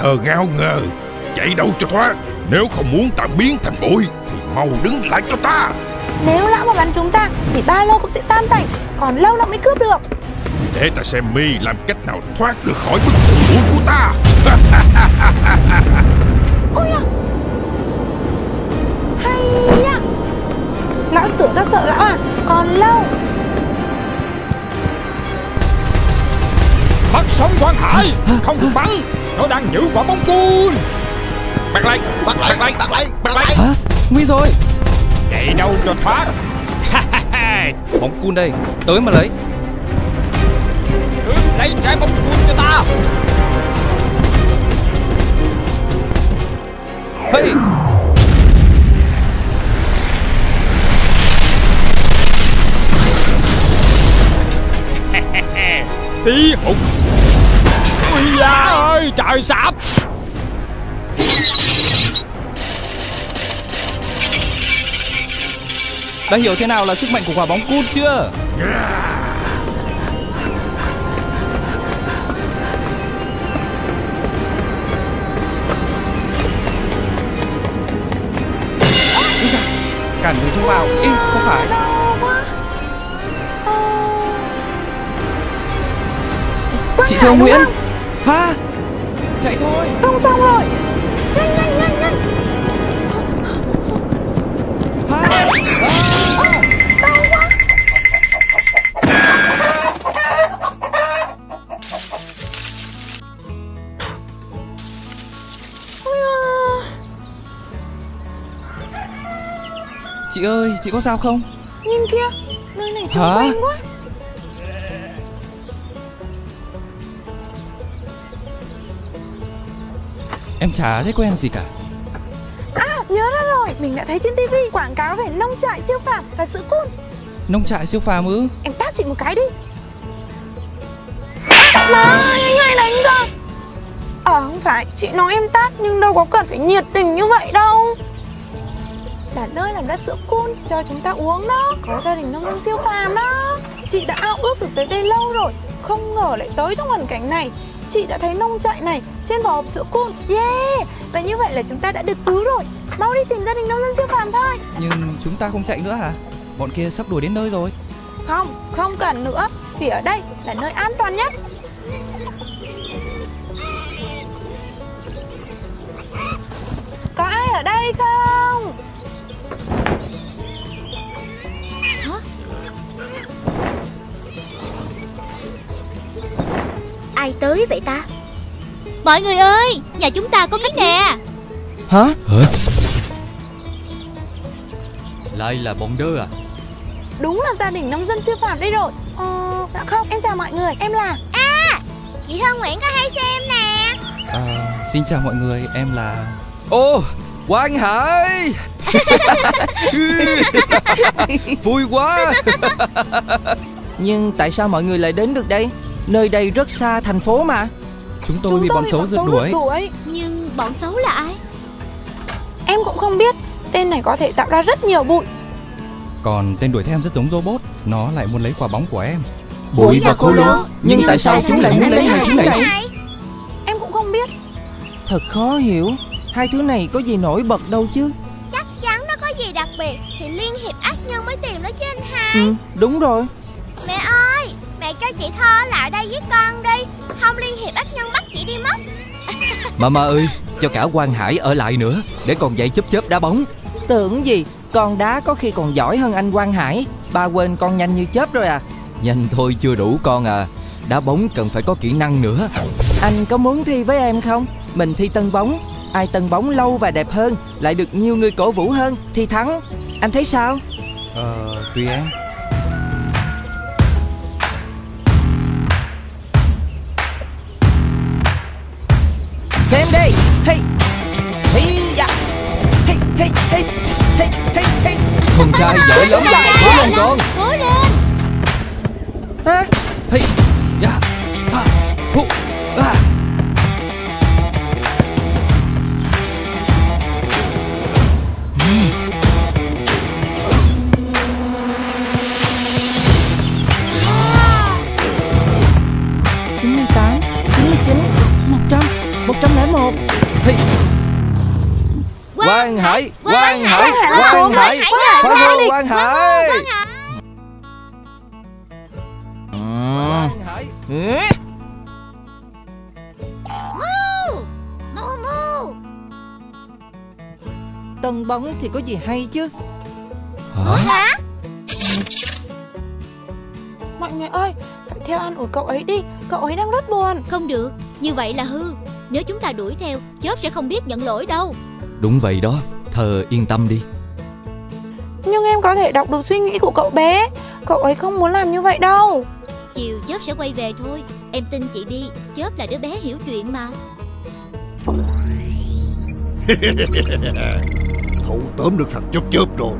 Thờ ngao ngờ, chạy đâu cho thoát. Nếu không muốn ta biến thành bụi thì mau đứng lại cho ta. Nếu lão mà bắn chúng ta thì ba lô cũng sẽ tan tành, còn lâu lắm mới cướp được. Để ta xem Mi làm cách nào thoát được khỏi bức tường bụi của ta. Ôi à. Hay à. Lão tưởng ta sợ lão à? Còn lâu. Bắt sống Quang Hải, không bắn. Nó đang giữ quả bóng cun. Bắt lại. Hả? Nguy rồi. Chạy đâu cho thoát. Bóng cun đây, tới mà lấy. Cứ lấy trái bóng cun cho ta. Hey. Xí hụt. Ôi da ơi, trời sập. Đã hiểu thế nào là sức mạnh của quả bóng cút chưa? Cản người thông báo. Ê, không phải. Chị Thơ Nguyễn. Ha? Chạy thôi. Không xong rồi. Nhanh nhanh nhanh nhanh. Ha? Ha? Đau quá. Chị ơi, chị có sao không? Nhìn kia, nơi này trông quen quá. Em chả thấy quen gì cả. À, nhớ ra rồi, mình đã thấy trên TV quảng cáo về nông trại siêu phàm và sữa cun. Nông trại siêu phàm ư? Em tát chị một cái đi. Mà, anh hay đánh cơ. Không phải, chị nói em tát nhưng đâu có cần phải nhiệt tình như vậy đâu. Là nơi làm ra sữa cun cho chúng ta uống đó. Có gia đình nông dân siêu phàm đó. Chị đã ao ước được tới đây lâu rồi. Không ngờ lại tới trong hoàn cảnh này. Chị đã thấy nông trại này trên vỏ hộp sữa cun. Yeah. Và như vậy là chúng ta đã được cứu rồi. Mau đi tìm gia đình nông dân siêu phàm thôi. Nhưng chúng ta không chạy nữa hả? Bọn kia sắp đuổi đến nơi rồi. Không, không cần nữa. Vì ở đây là nơi an toàn nhất. Có ai ở đây không? Ai tới vậy ta? Mọi người ơi, nhà chúng ta có cái nè. Hả? Lại là bọn đơ à? Đúng là gia đình nông dân siêu phàm đây rồi. Dạ không, em chào mọi người, em là chị Thơ Nguyễn có hay xem nè. Xin chào mọi người, em là Quang Hải. Vui quá. Nhưng tại sao mọi người lại đến được đây? Nơi đây rất xa thành phố mà. Chúng tôi bị bọn xấu rượt đuổi. Nhưng bọn xấu là ai? Em cũng không biết. Tên này có thể tạo ra rất nhiều bụi. Còn tên đuổi theo em rất giống robot. Nó lại muốn lấy quả bóng của em. Bụi và cô lô. Nhưng tại sao chúng lại muốn lấy hai thứ này? Em cũng không biết. Thật khó hiểu. Hai thứ này có gì nổi bật đâu chứ. Chắc chắn nó có gì đặc biệt thì Liên hiệp ác nhân mới tìm nó chứ anh hai. Ừ, đúng rồi. Mẹ ơi, mẹ cho chị Thơ lại đây với con đi. Không Liên hiệp ác nhân bắt chị đi mất. Mama ơi, cho cả Quang Hải ở lại nữa. Để còn dậy chớp chớp đá bóng. Tưởng gì, con đá có khi còn giỏi hơn anh Quang Hải. Ba quên con nhanh như chớp rồi à? Nhanh thôi chưa đủ con à. Đá bóng cần phải có kỹ năng nữa. Anh có muốn thi với em không? Mình thi tân bóng. Ai tân bóng lâu và đẹp hơn, lại được nhiều người cổ vũ hơn thì thắng. Anh thấy sao? Tùy em. Xem đây. Hey. Hey da. Hey hey hey. Hey hey hey. Con trai giỏi lắm. Cố lên con. Cố lên. Hả? Hey. Da. Ha. Hu. Ha. Quang Hải, Quang Hải, Quang Hải, Quang Hải, Quang Hải. Mu, mu mu. Tân bóng thì có gì hay chứ? Hả? Mọi người ơi, phải theo ăn của cậu ấy đi. Cậu ấy đang rất buồn. Không được, như vậy là hư. Nếu chúng ta đuổi theo, chớp sẽ không biết nhận lỗi đâu. Đúng vậy đó, Thơ yên tâm đi. Nhưng em có thể đọc được suy nghĩ của cậu bé. Cậu ấy không muốn làm như vậy đâu. Chiều chớp sẽ quay về thôi. Em tin chị đi, chớp là đứa bé hiểu chuyện mà. Thâu tóm được thằng chớp chớp rồi.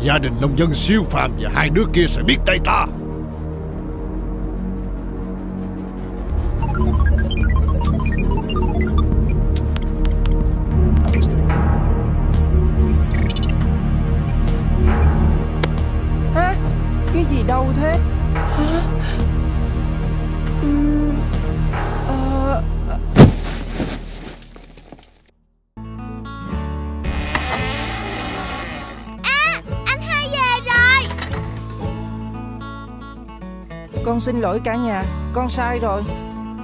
Gia đình nông dân siêu phàm và hai đứa kia sẽ biết tay ta. Con xin lỗi cả nhà, con sai rồi.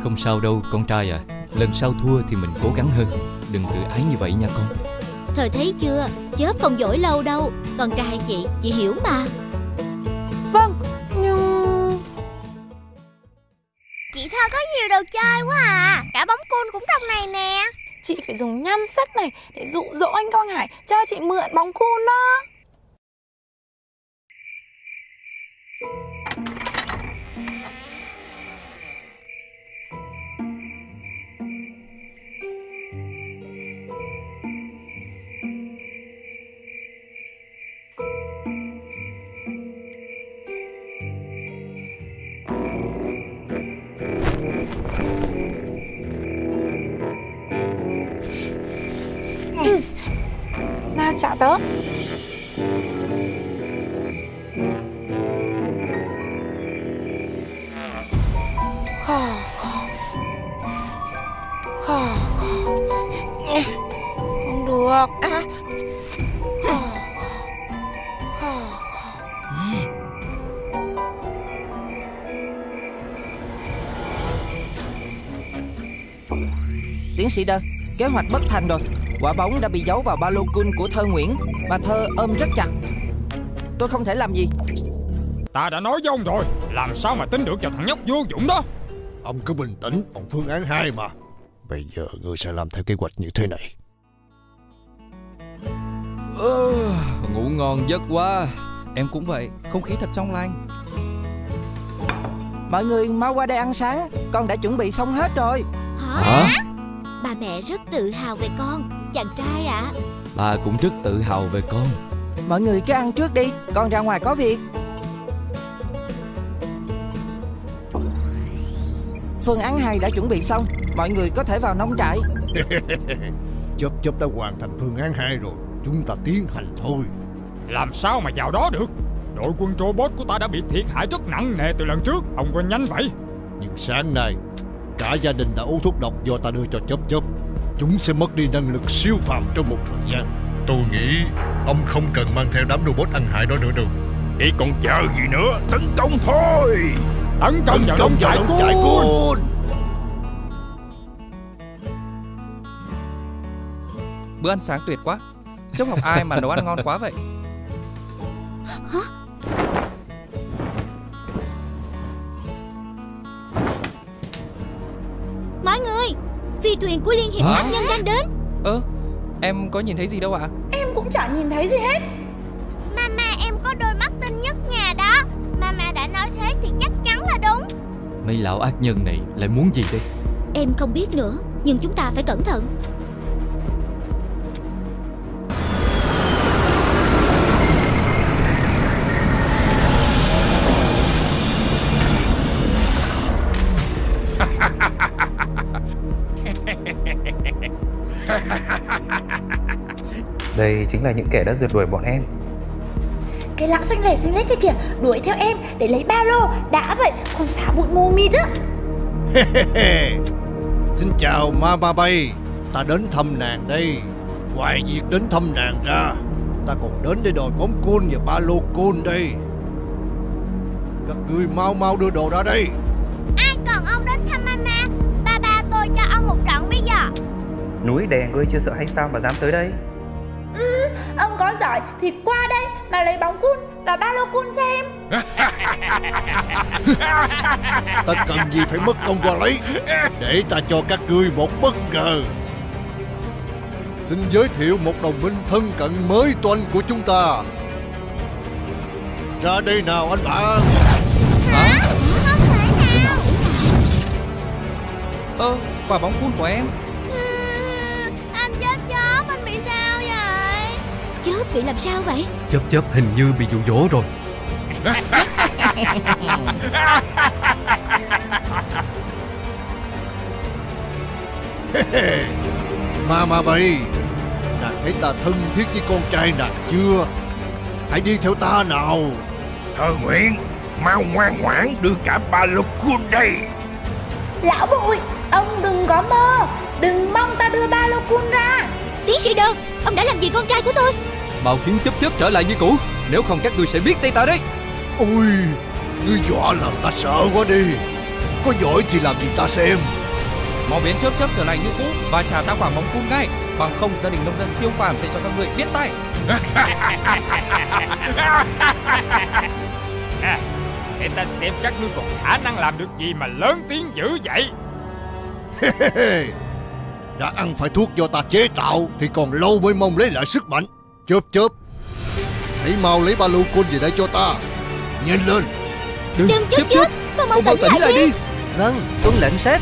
Không sao đâu con trai à. Lần sau thua thì mình cố gắng hơn. Đừng tự ái như vậy nha con. Thời thấy chưa, chớp không dỗi lâu đâu. Con trai chị hiểu mà. Vâng. Chị Thơ có nhiều đồ chơi quá à. Cả bóng côn cũng trong này nè. Chị phải dùng nhan sắc này để dụ dỗ anh Quang Hải cho chị mượn bóng côn đó. Na trả tớ. Không được. Tiến sĩ Đơ, kế hoạch bất thành rồi. Quả bóng đã bị giấu vào ba lô cun của Thơ Nguyễn. Bà Thơ ôm rất chặt. Tôi không thể làm gì. Ta đã nói với ông rồi, làm sao mà tính được cho thằng nhóc vô dụng đó. Ông cứ bình tĩnh, ông phương án 2 mà. Bây giờ ngươi sẽ làm theo kế hoạch như thế này. Ngủ ngon giấc quá. Em cũng vậy, không khí thật trong lành. Mọi người mau qua đây ăn sáng, con đã chuẩn bị xong hết rồi. Hả? Bà mẹ rất tự hào về con. Chàng trai ạ. Bà cũng rất tự hào về con. Mọi người cứ ăn trước đi, con ra ngoài có việc. Phương án 2 đã chuẩn bị xong. Mọi người có thể vào nông trại. Chớp đã hoàn thành phương án 2 rồi. Chúng ta tiến hành thôi. Làm sao mà vào đó được. Đội quân robot của ta đã bị thiệt hại rất nặng nề từ lần trước. Ông quên nhanh vậy. Nhưng sáng nay cả gia đình đã uống thuốc độc do ta đưa cho Chớp. Chúng sẽ mất đi năng lực siêu phàm trong một thời gian. Tôi nghĩ ông không cần mang theo đám robot ăn hại đó nữa đâu. Để còn chờ gì nữa, tấn công thôi. Tấn công vào nông trại côn. Bữa ăn sáng tuyệt quá. Chớp học ai mà nấu ăn ngon quá vậy. Hả? Mọi người, phi thuyền của Liên Hiệp Hạt Nhân đang đến. Em có nhìn thấy gì đâu ạ? Em cũng chả nhìn thấy gì hết. Mama em có đôi mắt tinh nhất nhà đó. Mama đã nói thế thì chắc chắn là đúng. Mấy lão ác nhân này lại muốn gì đây? Em không biết nữa, nhưng chúng ta phải cẩn thận. Đây chính là những kẻ đã rượt đuổi bọn em. Cái lão xanh lét kia kìa, đuổi theo em để lấy ba lô. Đã vậy còn xả bụi mù mịt á. Xin chào Mama Bay. Ta đến thăm nàng đây. Ngoài việc đến thăm nàng ra, ta còn đến để đòi bóng côn và ba lô côn đây. Các người mau mau đưa đồ ra đây. Ai cần ông đến thăm Mama? Ba tôi cho ông một trận bây giờ. Núi đèn ngươi chưa sợ hay sao mà dám tới đây? Ông có giỏi thì qua đây mà lấy bóng cun và ba lô cun xem. Ta cần gì phải mất công qua lấy. Để ta cho các ngươi một bất ngờ. Xin giới thiệu một đồng minh thân cận mới toanh của chúng ta. Ra đây nào anh bạn. Hả? Không phải nào. Quả bóng cun của em. Chớp bị làm sao vậy? Chớp hình như bị dụ dỗ rồi. Mama Bay, nàng thấy ta thân thiết với con trai nàng chưa? Hãy đi theo ta nào. Thơ Nguyễn, mau ngoan ngoãn đưa cả ba lô cun đây. Lão Bụi, ông đừng có mơ, đừng mong ta đưa ba lô cun ra. Tiến sĩ Đơ, ông đã làm gì con trai của tôi? Mau khiến Chớp trở lại như cũ, nếu không các ngươi sẽ biết tay ta đấy. Ôi, Ngươi dọa làm ta sợ quá đi. Có giỏi thì làm gì ta xem. Màu biến chớp chớp trở lại như cũ và trả ta quả bóng cung ngay. Bằng không gia đình nông dân siêu phàm sẽ cho các người biết tay. Để ta xem các ngươi còn khả năng làm được gì mà lớn tiếng dữ vậy. Đã ăn phải thuốc do ta chế tạo thì còn lâu mới mong lấy lại sức mạnh. Chớp chớp, hãy mau lấy ba lô côn về đây cho ta. Nhanh lên. Đừng chớp chớp, con mau tỉnh lại đi. Vâng, tuân lệnh sếp.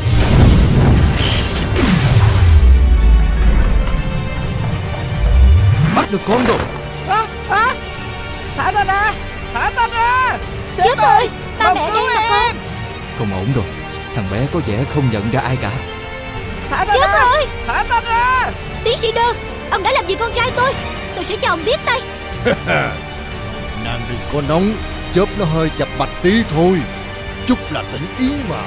Bắt được con rồi. Thả ta ra, thả ta ra. Sếp ơi, ba mẹ đây mà con. Không ổn rồi, thằng bé có vẻ không nhận ra ai cả. Thả ta ra, thả ta ra. Tiến sĩ Đơ, ông đã làm gì con trai tôi? Tôi sẽ cho ông biết tay. Nàng đừng có nóng, chớp nó hơi chập bạch tí thôi. Chút là tỉnh ý mà.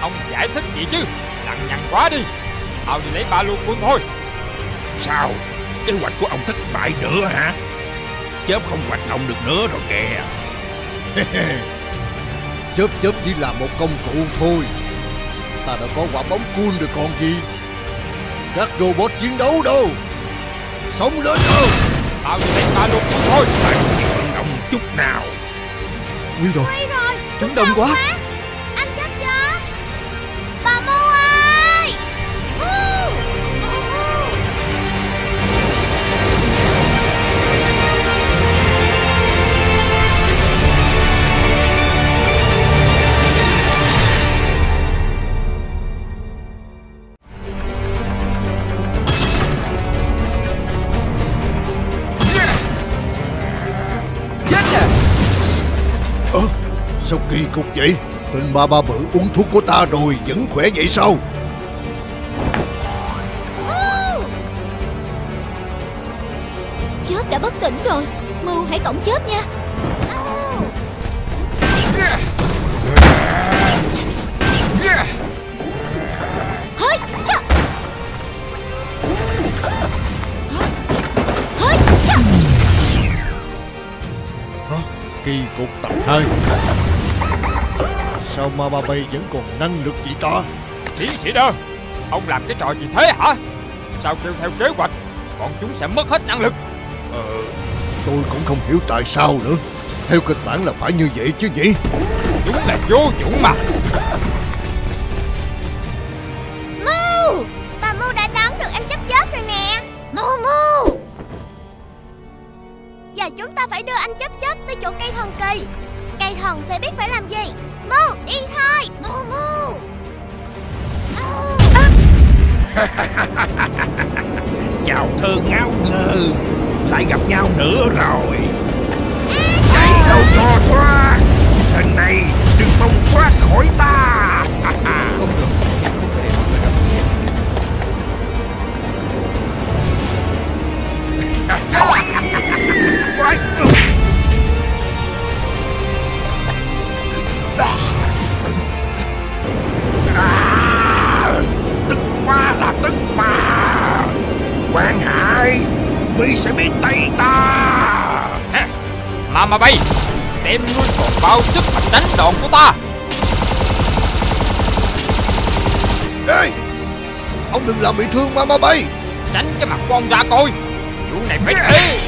Ông giải thích gì chứ? Lằng nhằng quá đi. Tao đi lấy ba lô côn thôi. Sao? Kế hoạch của ông thất bại nữa hả? Chớp không hoạt động được nữa rồi kìa. Chớp chớp chỉ là một công cụ thôi. Ta đã có quả bóng côn rồi còn gì. Các robot chiến đấu đâu? Sống lên đâu. Tao đi lấy ba lô côn thôi. Tao không vận động một chút nào. Nguy rồi, chúng đông quá. Anh Chớp Chớp, bà Mu ơi. Sao kỳ cục vậy? Tên ba ba bự uống thuốc của ta rồi vẫn khỏe vậy sao? Chớp đã bất tỉnh rồi. Mưu hãy cõng chớp nha. Kỳ cục tập 2. Sao ma ba bay vẫn còn năng lực vậy ta? Tiến sĩ Đơ, ông làm cái trò gì thế hả? Sao kêu theo kế hoạch, bọn chúng sẽ mất hết năng lực. Tôi cũng không hiểu tại sao nữa. Theo kịch bản là phải như vậy chứ nhỉ? Đúng là vô dụng mà. Mu, bà Mu đã đón được anh Chớp Chớp rồi nè. Mu Mu, giờ chúng ta phải đưa anh Chớp Chớp tới chỗ cây thần kỳ. Cây thần sẽ biết phải làm gì. Mu, đi thôi. Mu Mu. Chào thơ ngáo ngơ. Lại gặp nhau nữa rồi. Đây đâu cho thoát. Lần này đừng mong thoát khỏi ta. Không được. Không thể để mọi người gặp nhau. Tức quá là tức mà. Quang Hải, mi sẽ biết tay ta. Mà bay, xem ngươi còn bao sức mà tránh đòn của ta. Ê, ông đừng làm bị thương ma bay. Tránh cái mặt của ông ra coi. Vụ này phải thế.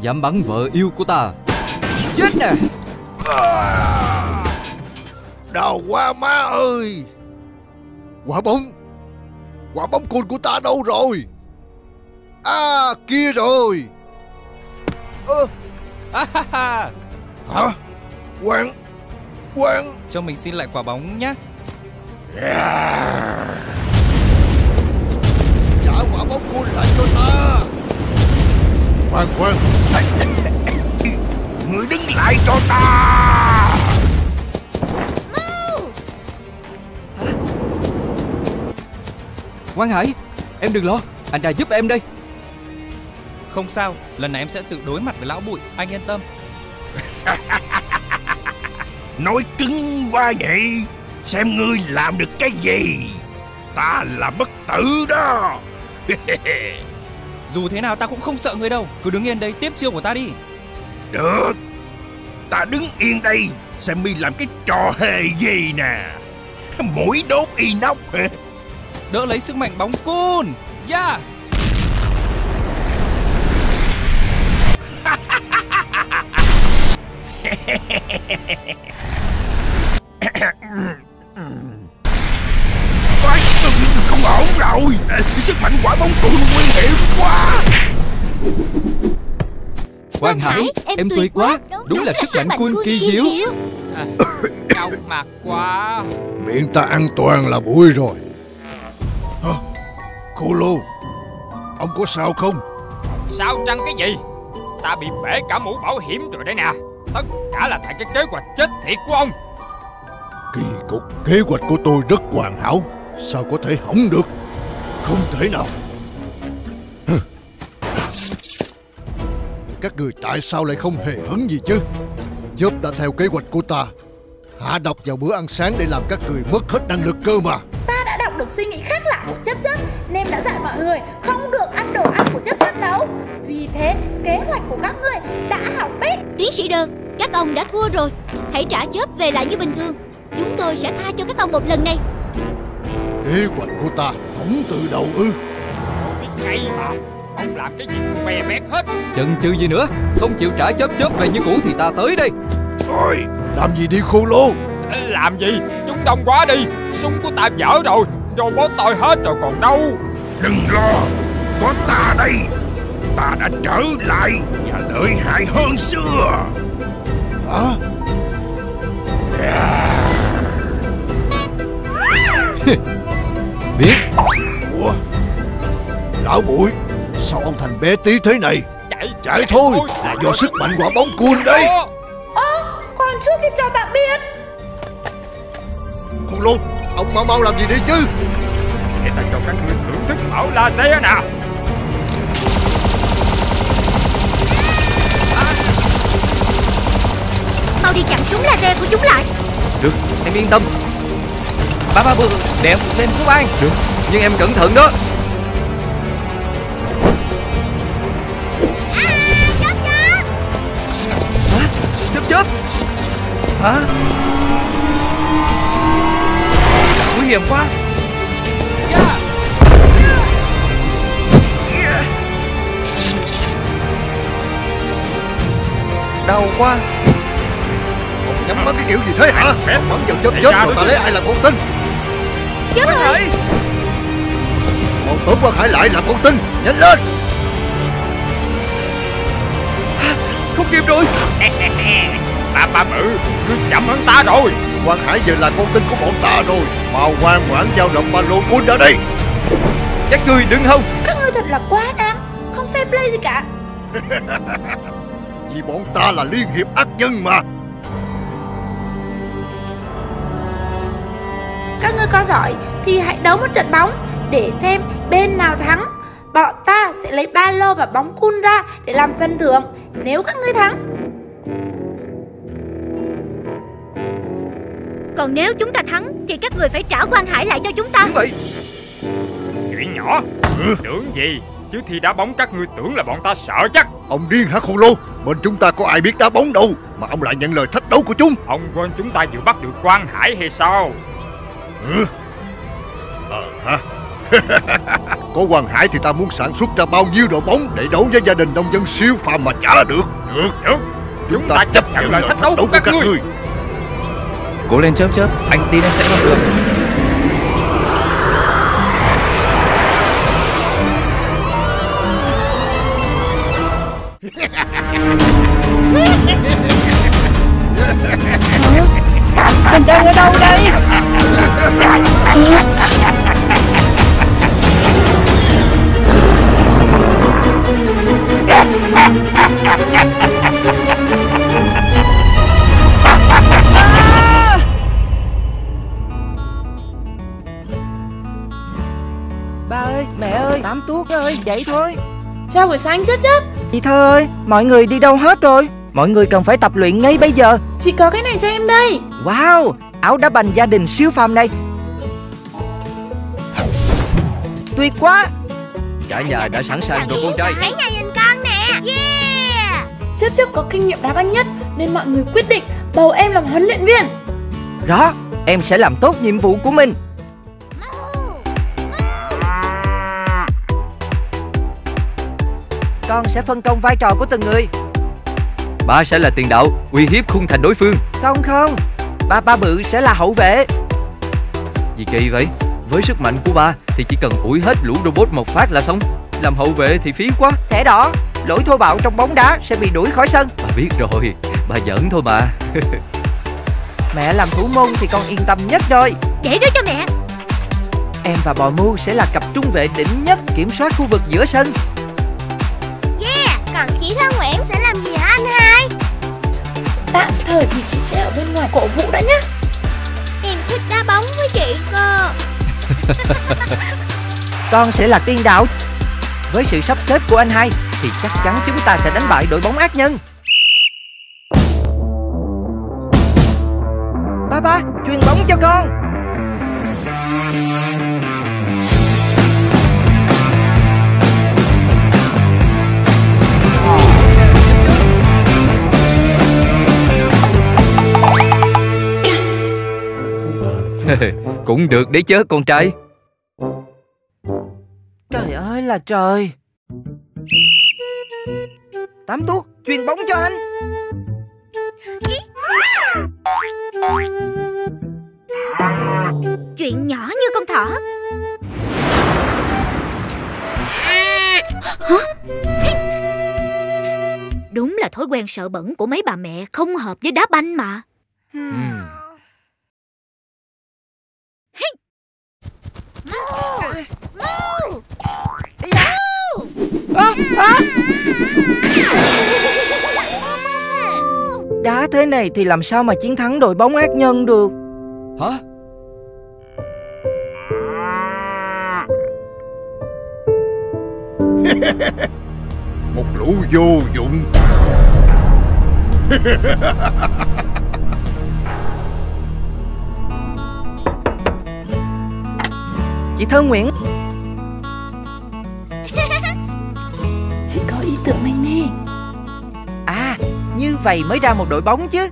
Dám bắn vợ yêu của ta. Chết nè. Đau quá má ơi. Quả bóng côn của ta đâu rồi? À, kia rồi. Hả? Quang, cho mình xin lại quả bóng nhé. Trả quả bóng côn lại cho ta. Quang, người đứng lại cho ta. Mu. Quang Hải, em đừng lo, anh đã giúp em đây. Không sao, lần này em sẽ tự đối mặt với lão bụi, anh yên tâm. Nói cứng quá vậy, xem ngươi làm được cái gì. Ta là bất tử đó. Dù thế nào ta cũng không sợ ngươi đâu. Cứ đứng yên đây tiếp chiêu của ta đi. Được, ta đứng yên đây xem mi làm cái trò hề gì nè. Mũi đốt inox. Đỡ lấy sức mạnh bóng côn. Yeah. Không ổn rồi. Sức mạnh quả bóng côn nguy hiểm quá. Quang Hải, em tươi quá. Đúng là sức mạnh côn kỳ diệu. Trong mặt quá. Miệng ta ăn toàn là bụi rồi. Hả? Cô Lô, ông có sao không? Sao chăng cái gì? Ta bị bể cả mũ bảo hiểm rồi đấy nè. Tất cả là tại cái kế hoạch chết thiệt của ông. Kỳ cục, kế hoạch của tôi rất hoàn hảo. Sao có thể hỏng được? Không thể nào. Các người tại sao lại không hề hấn gì chứ? Job đã theo kế hoạch của ta, hạ độc vào bữa ăn sáng để làm các người mất hết năng lực cơ mà. Ta đã đọc được suy nghĩ khác lạ của Chấp Chấp nên đã dạy mọi người không được ăn đồ ăn của Chấp Chấp đâu. Vì thế kế hoạch của các người đã hỏng bét. Tiến sĩ Đơn, các ông đã thua rồi. Hãy trả Job về lại như bình thường. Chúng tôi sẽ tha cho các ông một lần này. Kế hoạch của ta hỏng từ đầu ư? Tôi biết ngay mà. Ông làm cái gì cũng bè bét hết. Chần chừ gì nữa? Không chịu trả Chớp Chớp về như cũ thì ta tới đây. Rồi, làm gì đi Khô Lô? Làm gì? Chúng đông quá đi. Súng của ta dở rồi. Robot tôi hết rồi còn đâu. Đừng lo, có ta đây. Ta đã trở lại và lợi hại hơn xưa. Hả? Biết. Ủa? Lão Bụi, sao ông thành bé tí thế này? Chạy thôi, là do sức mạnh quả bóng côn đấy. Còn chưa kịp chào tạm biệt. Khô Lô, ông mau mau làm gì đi chứ. Để ta cho các người thưởng thức bão laser nào. Mau đi chặn súng laser của chúng lại. Được, em yên tâm. Ba bước đẹp lên số 3. Được, nhưng em cẩn thận đó. Chớp hả? Nguy hiểm quá. Đau quá. Ông nhắm mắt cái kiểu gì thế hả? Bắn vào Chớp Chớp rồi ta lấy ai làm con tin? Chớp ơi, còn tóm Quang Hải lại làm con tin. Nhanh lên, không kịp rồi. Ba bự, ngươi chậm hơn ta rồi. Quang Hải giờ là con tin của bọn ta rồi. Mau ngoan ngoãn giao động ba lô cuốn ra đây. Các ngươi đừng hông. Các ngươi thật là quá đáng, không fair play gì cả. Vì bọn ta là liên hiệp ác nhân mà. Các ngươi có giỏi thì hãy đấu một trận bóng để xem bên nào thắng. Bọn ta sẽ lấy ba lô và bóng cun ra để làm phần thưởng nếu các ngươi thắng. Còn nếu chúng ta thắng thì các người phải trả Quang Hải lại cho chúng ta. Đúng vậy. Chuyện nhỏ. Tưởng gì chứ thi đá bóng các ngươi tưởng là bọn ta sợ chắc. Ông điên hả Khô Lô? Bên chúng ta có ai biết đá bóng đâu mà ông lại nhận lời thách đấu của chúng. Ông quên chúng ta vừa bắt được Quang Hải hay sao? Hả? Có Quang Hải thì ta muốn sản xuất ra bao nhiêu đội bóng để đấu với gia đình nông dân siêu phàm mà trả được. Được. Chúng ta chấp nhận lời thách đấu của các ngươi. Cố lên Chớp Chớp, anh tin em sẽ làm được. Mình đang ở đâu đây? Tuốc ơi, dậy thôi. Chào buổi sáng Chớp Chớp. Chị Thơ ơi, mọi người đi đâu hết rồi? Mọi người cần phải tập luyện ngay bây giờ. Chị có cái này cho em đây. Wow, áo đá banh gia đình siêu phàm này tuyệt quá. Cả nhà đã sẵn sàng rồi cô trai. Cả nhà nhìn con nè. Yeah. Chấp chấp có kinh nghiệm đá banh nhất nên mọi người quyết định bầu em làm huấn luyện viên. Rõ, em sẽ làm tốt nhiệm vụ của mình. Con sẽ phân công vai trò của từng người. Ba sẽ là tiền đạo, uy hiếp khung thành đối phương. Không, ba bự sẽ là hậu vệ. Gì kỳ vậy? Với sức mạnh của ba thì chỉ cần ủi hết lũ robot một phát là xong. Làm hậu vệ thì phí quá. Thẻ đỏ, lỗi thô bạo trong bóng đá sẽ bị đuổi khỏi sân. Ba biết rồi, ba giỡn thôi mà. Mẹ làm thủ môn thì con yên tâm nhất rồi. Để đó cho mẹ. Em và bò mu sẽ là cặp trung vệ đỉnh nhất, kiểm soát khu vực giữa sân. Yeah, còn chị Thơ Nguyễn sẽ làm gì hả anh hai? Tạm thời thì chị sẽ ở bên ngoài cổ vũ đã nhé. Em thích đá bóng với chị cơ. Con sẽ là tiên đạo. Với sự sắp xếp của anh hai thì chắc chắn chúng ta sẽ đánh bại đội bóng ác nhân. Ba, chuyền bóng cho con. Cũng được đấy chứ con trai. Trời ơi là trời. Tám Tuốt, chuyền bóng cho anh. Chuyện nhỏ như con thỏ. Đúng là thói quen sợ bẩn của mấy bà mẹ không hợp với đá banh mà. Đá thế này thì làm sao mà chiến thắng đội bóng ác nhân được? Hả? Một lũ vô dụng. Chị Thơ Nguyễn, chị có ý tưởng này nè. À, như vậy mới ra một đội bóng chứ.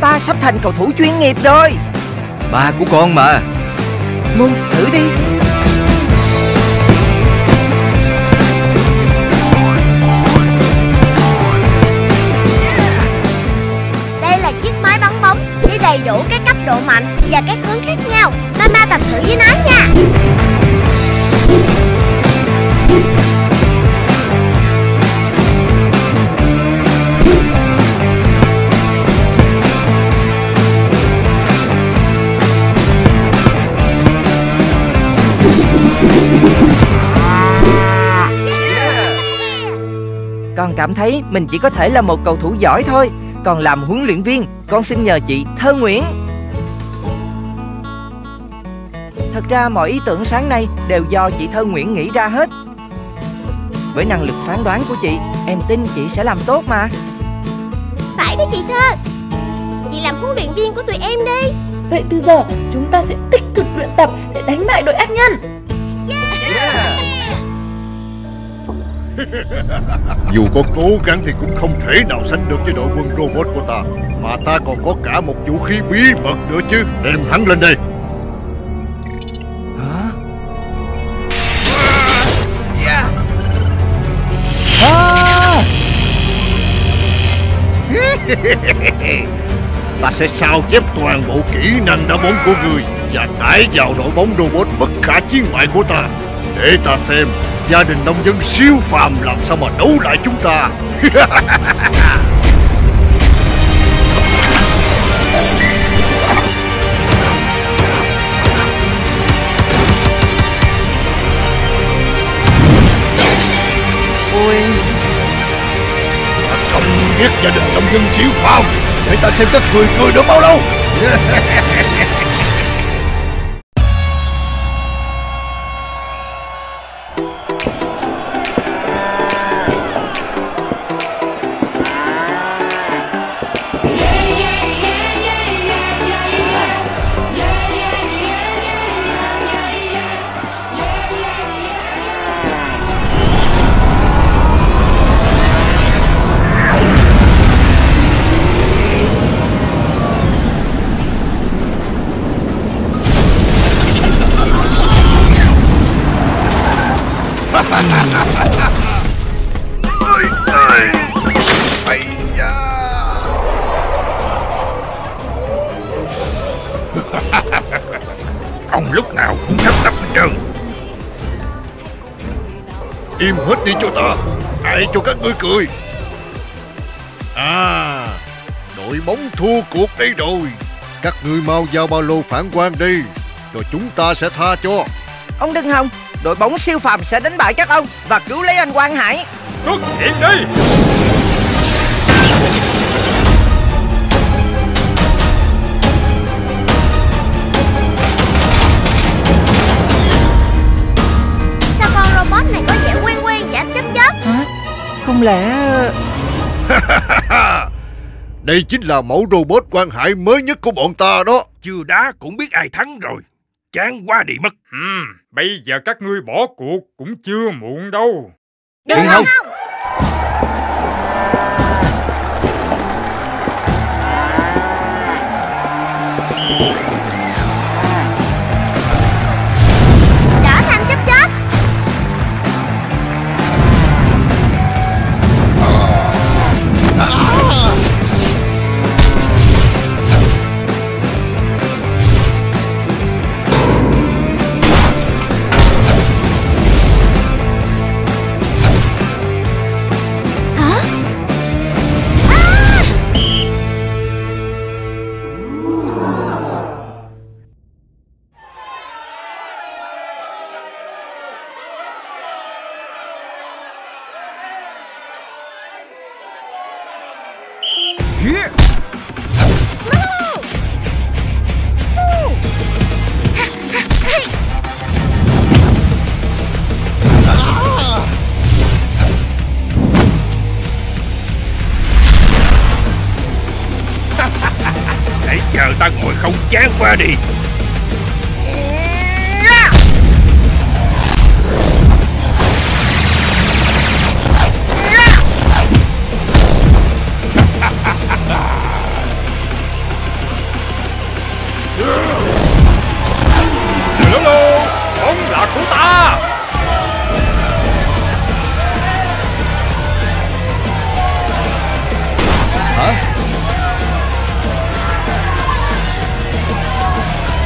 Ba sắp thành cầu thủ chuyên nghiệp rồi. Ba của con mà. Mừng, thử đi. Đây là chiếc máy bắn bóng với đầy đủ các cấp độ mạnh và các hướng khác nhau. Mama tập thử với nó nha. Con cảm thấy mình chỉ có thể là một cầu thủ giỏi thôi. Còn làm huấn luyện viên, con xin nhờ chị Thơ Nguyễn. Thật ra mọi ý tưởng sáng nay đều do chị Thơ Nguyễn nghĩ ra hết. Với năng lực phán đoán của chị, em tin chị sẽ làm tốt mà. Phải đấy chị Thơ. Chị làm huấn luyện viên của tụi em đi. Vậy từ giờ chúng ta sẽ tích cực luyện tập để đánh bại đội ác nhân. Dù có cố gắng thì cũng không thể nào sánh được với đội quân robot của ta. Mà ta còn có cả một vũ khí bí mật nữa chứ. Đem hắn lên đây. Hả? Ta sẽ sao chép toàn bộ kỹ năng đá bóng của người và tải vào đội bóng robot bất khả chiến bại của ta. Để ta xem gia đình nông dân siêu phàm làm sao mà đấu lại chúng ta. Ôi. giết gia đình Long Hưng Chiếu Phàm, để ta xem các người cười được bao lâu. Ông lúc nào cũng hấp tập bình thường. Im hết đi cho ta, hãy cho các ngươi cười. À, đội bóng thua cuộc đây rồi. Các ngươi mau giao ba lô phản quang đi, rồi chúng ta sẽ tha cho. Ông đừng hòng, đội bóng siêu phàm sẽ đánh bại các ông và cứu lấy anh Quang Hải. Xuất hiện đi. Không lẽ... Đây chính là mẫu robot Quang Hải mới nhất của bọn ta đó. Chưa đá cũng biết ai thắng rồi. Chán quá đi mất. Bây giờ các ngươi bỏ cuộc cũng chưa muộn đâu. Đừng không. Hãy chờ ta ngồi không chán qua đi.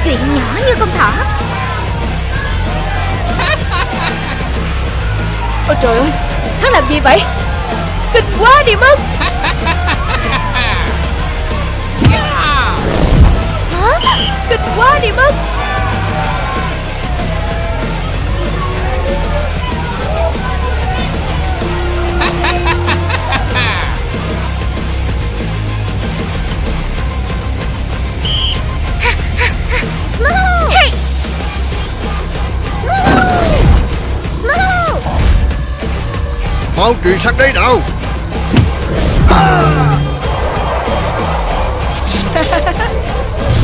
Chuyện nhỏ như con thỏ. Ôi trời ơi, hắn làm gì vậy? Kinh quá đi mất. Hả? Kinh quá đi mất. Mau truyền sang đây nào.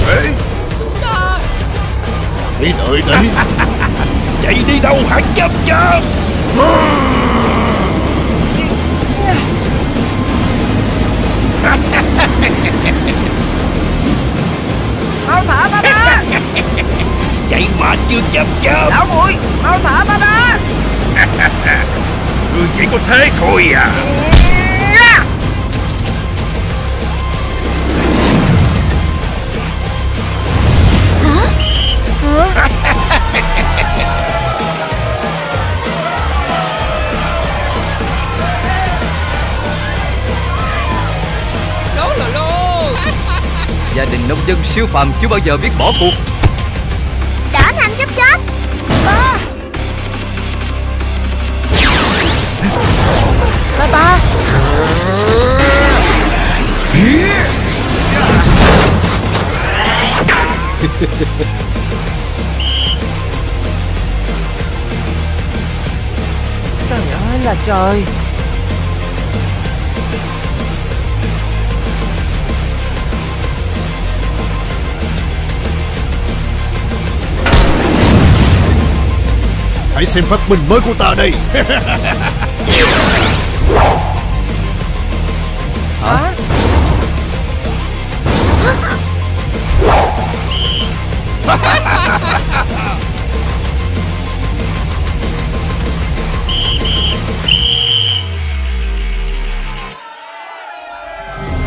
Ê, đi đợi đi. Chạy đi đâu hả chớp chớp? Mau thả ta ra. Chạy mà chưa chớp chớp. Lão muội, mau thả ta ra. Chỉ có thế thôi à. Hả? Đó là lô. Gia đình nông dân siêu phàm chưa bao giờ biết bỏ cuộc. Đã thành chấp chết. Ba ba. Trời ơi là trời. Hãy xem phát minh mới của ta đây. Hả?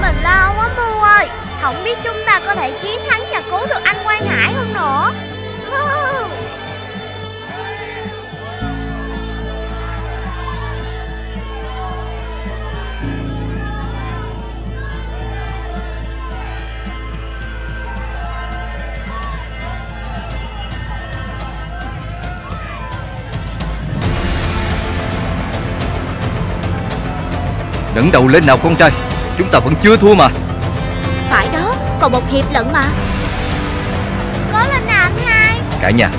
Mình lao quá Bu ơi. Không biết chúng ta có thể chiến thắng và cứu được anh Quang Hải không nữa. Ngẩng đầu lên nào con trai, chúng ta vẫn chưa thua mà. Phải đó, còn một hiệp lận mà. Cố lên nào anh hai. Cả nhà,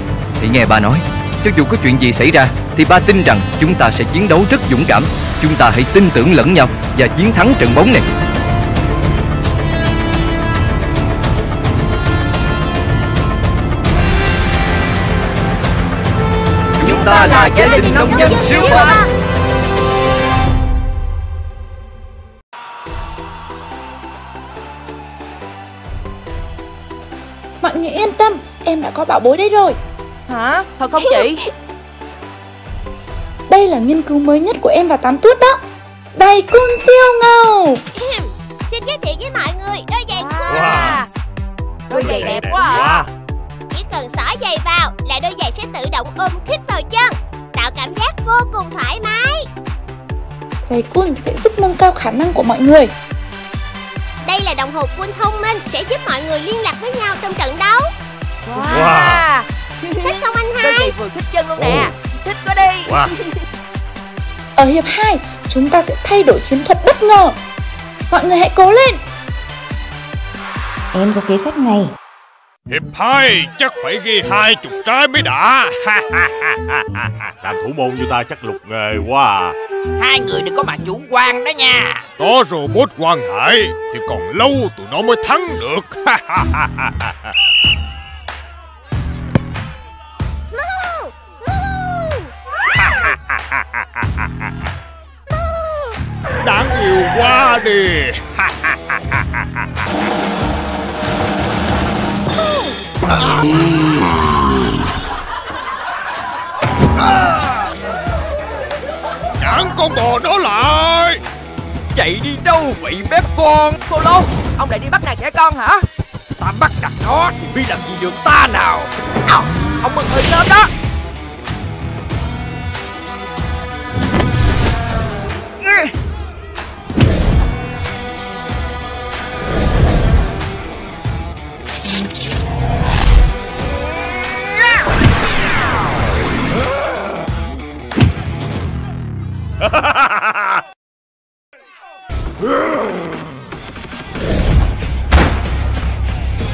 hãy nghe ba nói. Cho dù có chuyện gì xảy ra thì ba tin rằng chúng ta sẽ chiến đấu rất dũng cảm. Chúng ta hãy tin tưởng lẫn nhau và chiến thắng trận bóng này. Chúng ta là gia đình nông dân siêu phàm. Mọi người yên tâm, em đã có bảo bối đấy rồi. Hả? Thật không chị? Đây là nghiên cứu mới nhất của em và Tám Tuyết đó. Đai cun siêu ngầu. Xin giới thiệu với mọi người đôi giày siêu à. Đôi giày đẹp quá à. Chỉ cần xỏ giày vào là đôi giày sẽ tự động ôm khít vào chân, tạo cảm giác vô cùng thoải mái. Giày cun sẽ giúp nâng cao khả năng của mọi người. Đây là đồng hồ quân thông minh sẽ giúp mọi người liên lạc với nhau trong trận đấu. Wow. Thích không anh hai? Đôi giày vừa thích chân luôn nè. Thích quá đi. Wow. Ở hiệp 2, chúng ta sẽ thay đổi chiến thuật bất ngờ. Mọi người hãy cố lên. Em có kế sách này. Hiệp 2 chắc phải ghi 20 trái mới đã. Làm thủ môn như ta chắc lục nghề quá à. Hai người đừng có mà chủ quan đó nha. Có robot Quang Hải thì còn lâu tụi nó mới thắng được. Đáng yêu quá đi. Chẳng con bò đó lại. Chạy đi đâu vậy bếp con? Cô Lô, ông lại đi bắt nạt trẻ con hả? Ta bắt nạt nó thì biết làm gì được ta nào. À, ông mừng hơi sớm đó.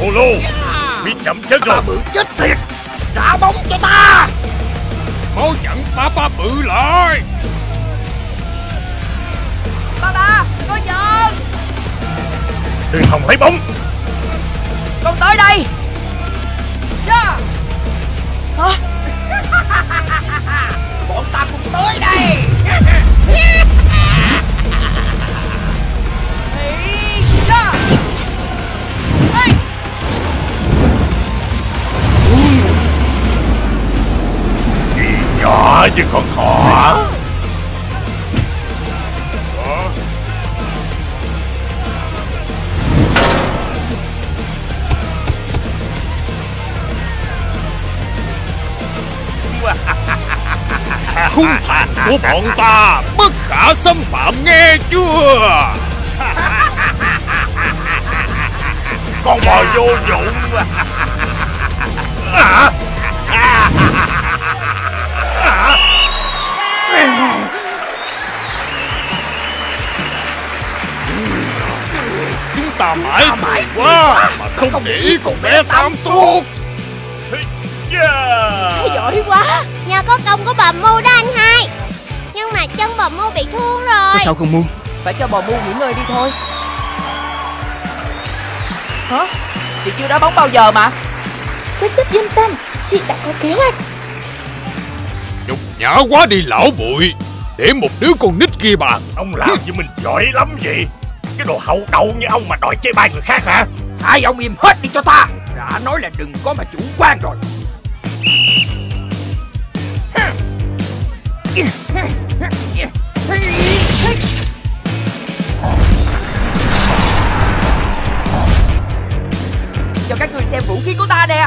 Hồ Lô, bị chậm chết rồi. Ba bự chết tiệt, trả bóng cho ta. Bố dẫn ba bự lại. Ba, có giận. Đừng hòng lấy bóng. Con tới đây. Yeah. Hả? Bọn ta cũng tới đây. Nhỏ chứ còn thỏ. Khung thành của bọn ta bất khả xâm phạm, nghe chưa? Con bò vô dụng. Hả? Chúng ta mãi quá mà không nghĩ con bé Tám Tuyết. Yeah. Giỏi quá. Nhờ có công của bà Mu đó anh hai. Nhưng mà chân bà Mu bị thương rồi. Có sao không Mu? Phải cho bà Mu nghỉ ngơi đi thôi. Hả? Chị chưa đá bóng bao giờ mà. Chết chết yên tâm, chị đã có kế hoạch. Nhục nhã quá đi lão bụi. Để một đứa con nít kia bà. Ông làm như mình giỏi lắm vậy. Cái đồ hậu đậu như ông mà đòi chê bai người khác hả? Hai ông im hết đi cho ta. Đã nói là đừng có mà chủ quan rồi. Cho các người xem vũ khí của ta nè.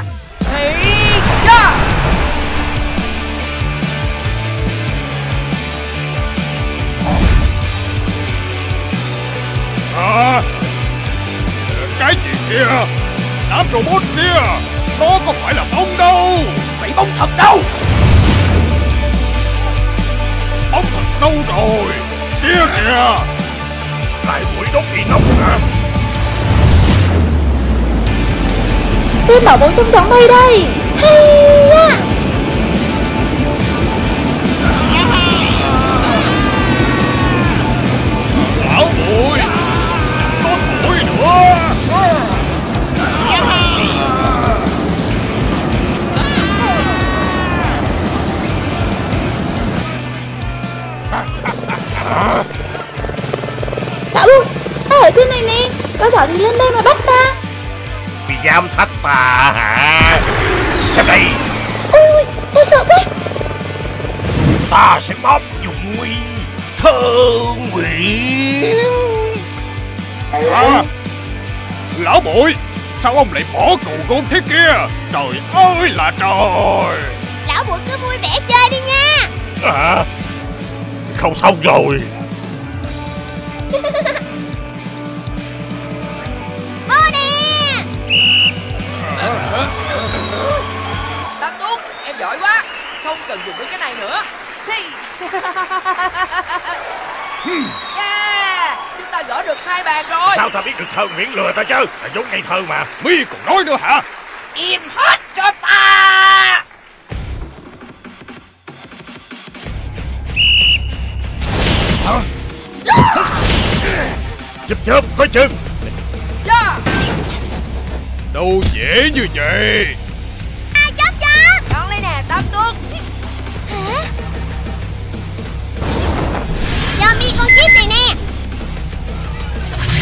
Cái gì kia? Đám robot kia, nó có phải là bóng đâu. Vậy bóng thật đâu? Bóng thật đâu rồi? Kia kìa. Lại mũi đốt bị nóng hả? Xin bảo bóng trong chóng bay đây. Hay lão mũi. Có mũi nữa. Lão Bụi, ta ở trên này nè. Con thỏ thì lên đây mà bắt ta. Mày dám thách ta hả? Xem đây. Ôi, ta sợ quá. Ta sẽ móc dùng nguyên thơ nguyện. Lão Bụi, sao ông lại bỏ cụ con thế kia? Trời ơi là trời. Lão Bụi cứ vui vẻ chơi đi nha. Không xong rồi. Bố nè. Tam Túc, em giỏi quá. Không cần dùng đến cái này nữa. Yeah, chúng ta gỡ được 2 bàn rồi. Sao ta biết được thơ nguyện lừa ta chứ? Là vốn ngây thơ mà. Mi còn nói nữa hả? Im hết cho ta. Hả? Chớp chớp có chừng. Đâu dễ như vậy. Ai chớp chớp? Đón lấy nè Tam Túc. Hả? Cho Mi con chip này nè.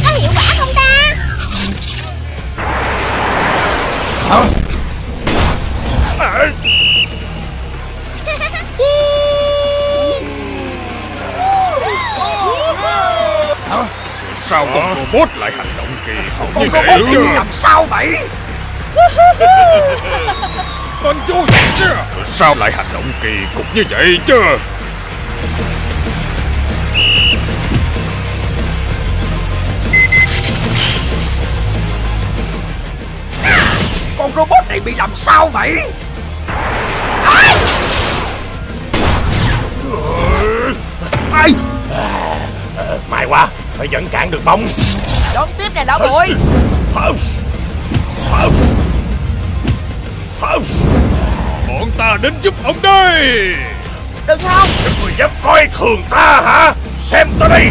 Có hiệu quả không ta? Hả? À. Hả? Sao con robot lại hành động kỳ không như vậy? Con robot kia làm sao vậy? Con vô vậy chứ? Sao lại hành động kỳ cục như vậy chứ? Con robot này bị làm sao vậy? Ai? Ai? May quá, phải vẫn cản được bóng. Đón tiếp này lão bụi. Bọn ta đến giúp ông đây. Đừng không. Các người dám coi thường ta hả? Xem ta đây.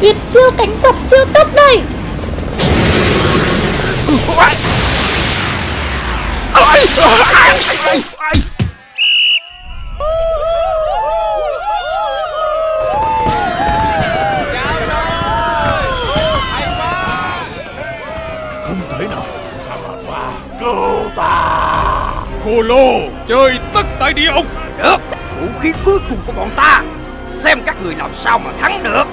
Tuyệt chiêu cánh quạt siêu tốc đây. Không thể nào. Cứu ta. Khô lô chơi tất tại địa ông. Được, vũ khí cuối cùng của bọn ta. Xem các người làm sao mà thắng được.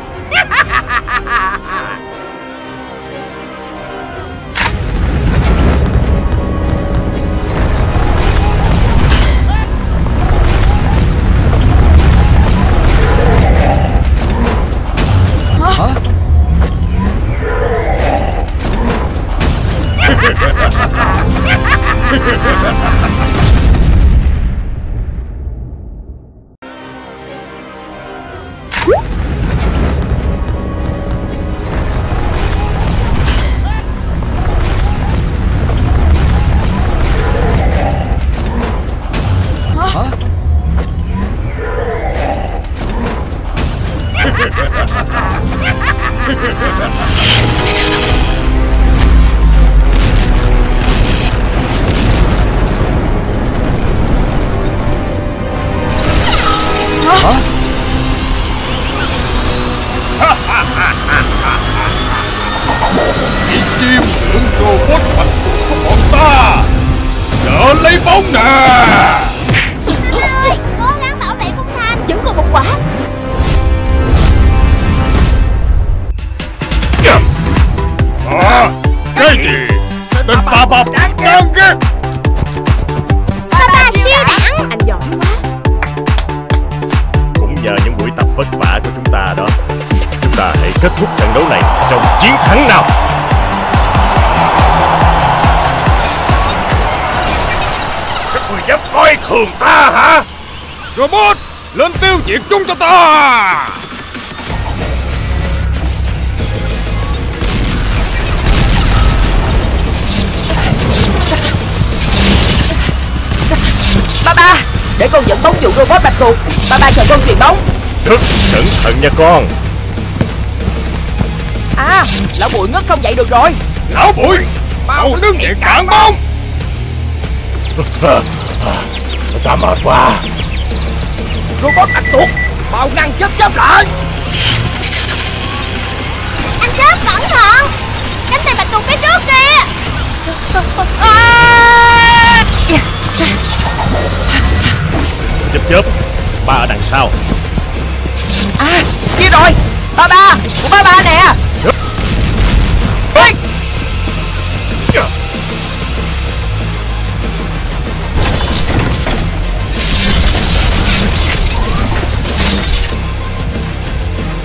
lấy bóng nè. Anh ơi, cố gắng bảo vệ không thành. Vẫn còn một quả. Cái gì? Tên Papa đáng thương ghê. Papa siêu đẳng. Anh giỏi quá. Cũng nhờ những buổi tập vất vả của chúng ta đó. Chúng ta hãy kết thúc trận đấu này trong chiến thắng nào. Các người dám coi thường ta hả? Robot, lên tiêu diệt chúng cho ta. Ba, để con dẫn bóng vụ robot bạch tuộc. Ba chờ con truyền bóng. Đức, cẩn thận nha con. À, lão bụi ngất không dậy được rồi. Lão bụi, mau đứng dậy cản bóng. Ta mệt quá. Robot bạch tuộc, mau ngăn chết chớp lại. Anh Chớp cẩn thận, cánh tay bạch tuộc phía trước kìa. Chớp, ba ở đằng sau. À, kia rồi, ba của ba nè.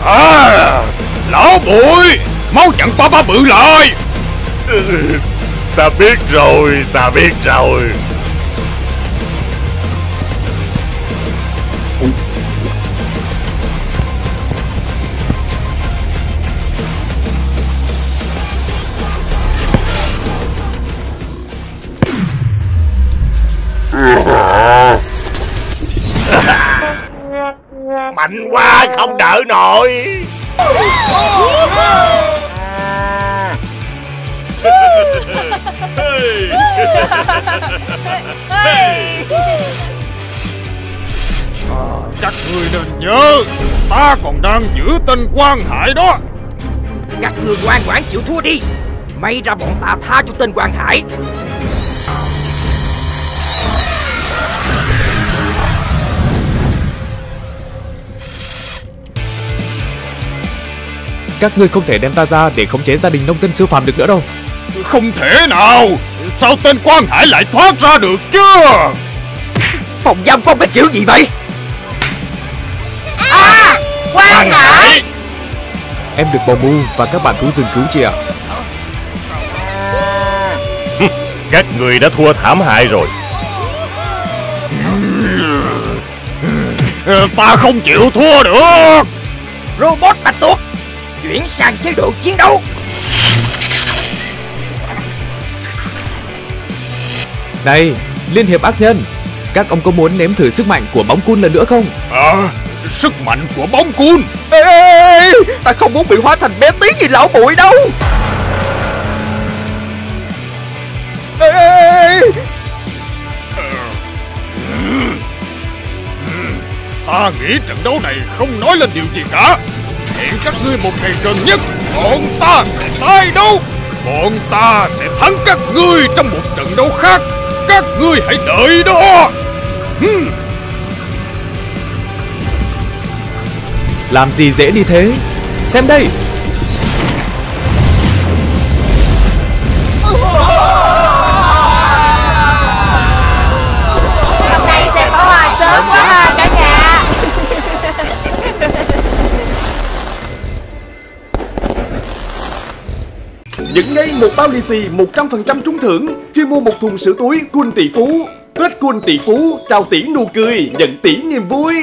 À, lão bụi, máu chặn ba bự lại. Ta biết rồi. Mạnh quá không đỡ nổi. Chắc người nên nhớ ta còn đang giữ tên Quang Hải đó. Các người ngoan ngoãn chịu thua đi, may ra bọn ta tha cho tên Quang Hải. Các ngươi không thể đem ta ra để khống chế gia đình nông dân siêu phàm được nữa đâu. Không thể nào. Sao tên Quang Hải lại thoát ra được chứ? Phòng giam phong cái kiểu gì vậy? À, Quang Hải. Em được bò mu và các bạn thú rừng cứu chị ạ. Các người đã thua thảm hại rồi. Ta không chịu thua được. Robot bạch tuộc, chuyển sang chế độ chiến đấu. Này, Liên hiệp ác nhân, các ông có muốn nếm thử sức mạnh của bóng cun lần nữa không? Sức mạnh của bóng cun? Ê, ta không muốn bị hóa thành bé tí như lão bụi đâu. Ê. Ta nghĩ trận đấu này không nói lên điều gì cả. Hẹn các ngươi một ngày gần nhất, bọn ta sẽ tái đấu. Bọn ta sẽ thắng các ngươi trong một trận đấu khác. Các ngươi hãy đợi đó. Làm gì dễ đi thế? Xem đây. Hôm nay sẽ có hoa sớm quá ha cả nhà. Nhận ngay một bao lì xì 100% trúng thưởng khi mua một thùng sữa túi Kun Tỷ Phú. Tết Kun Tỷ Phú trao tỷ nụ cười, nhận tỷ niềm vui.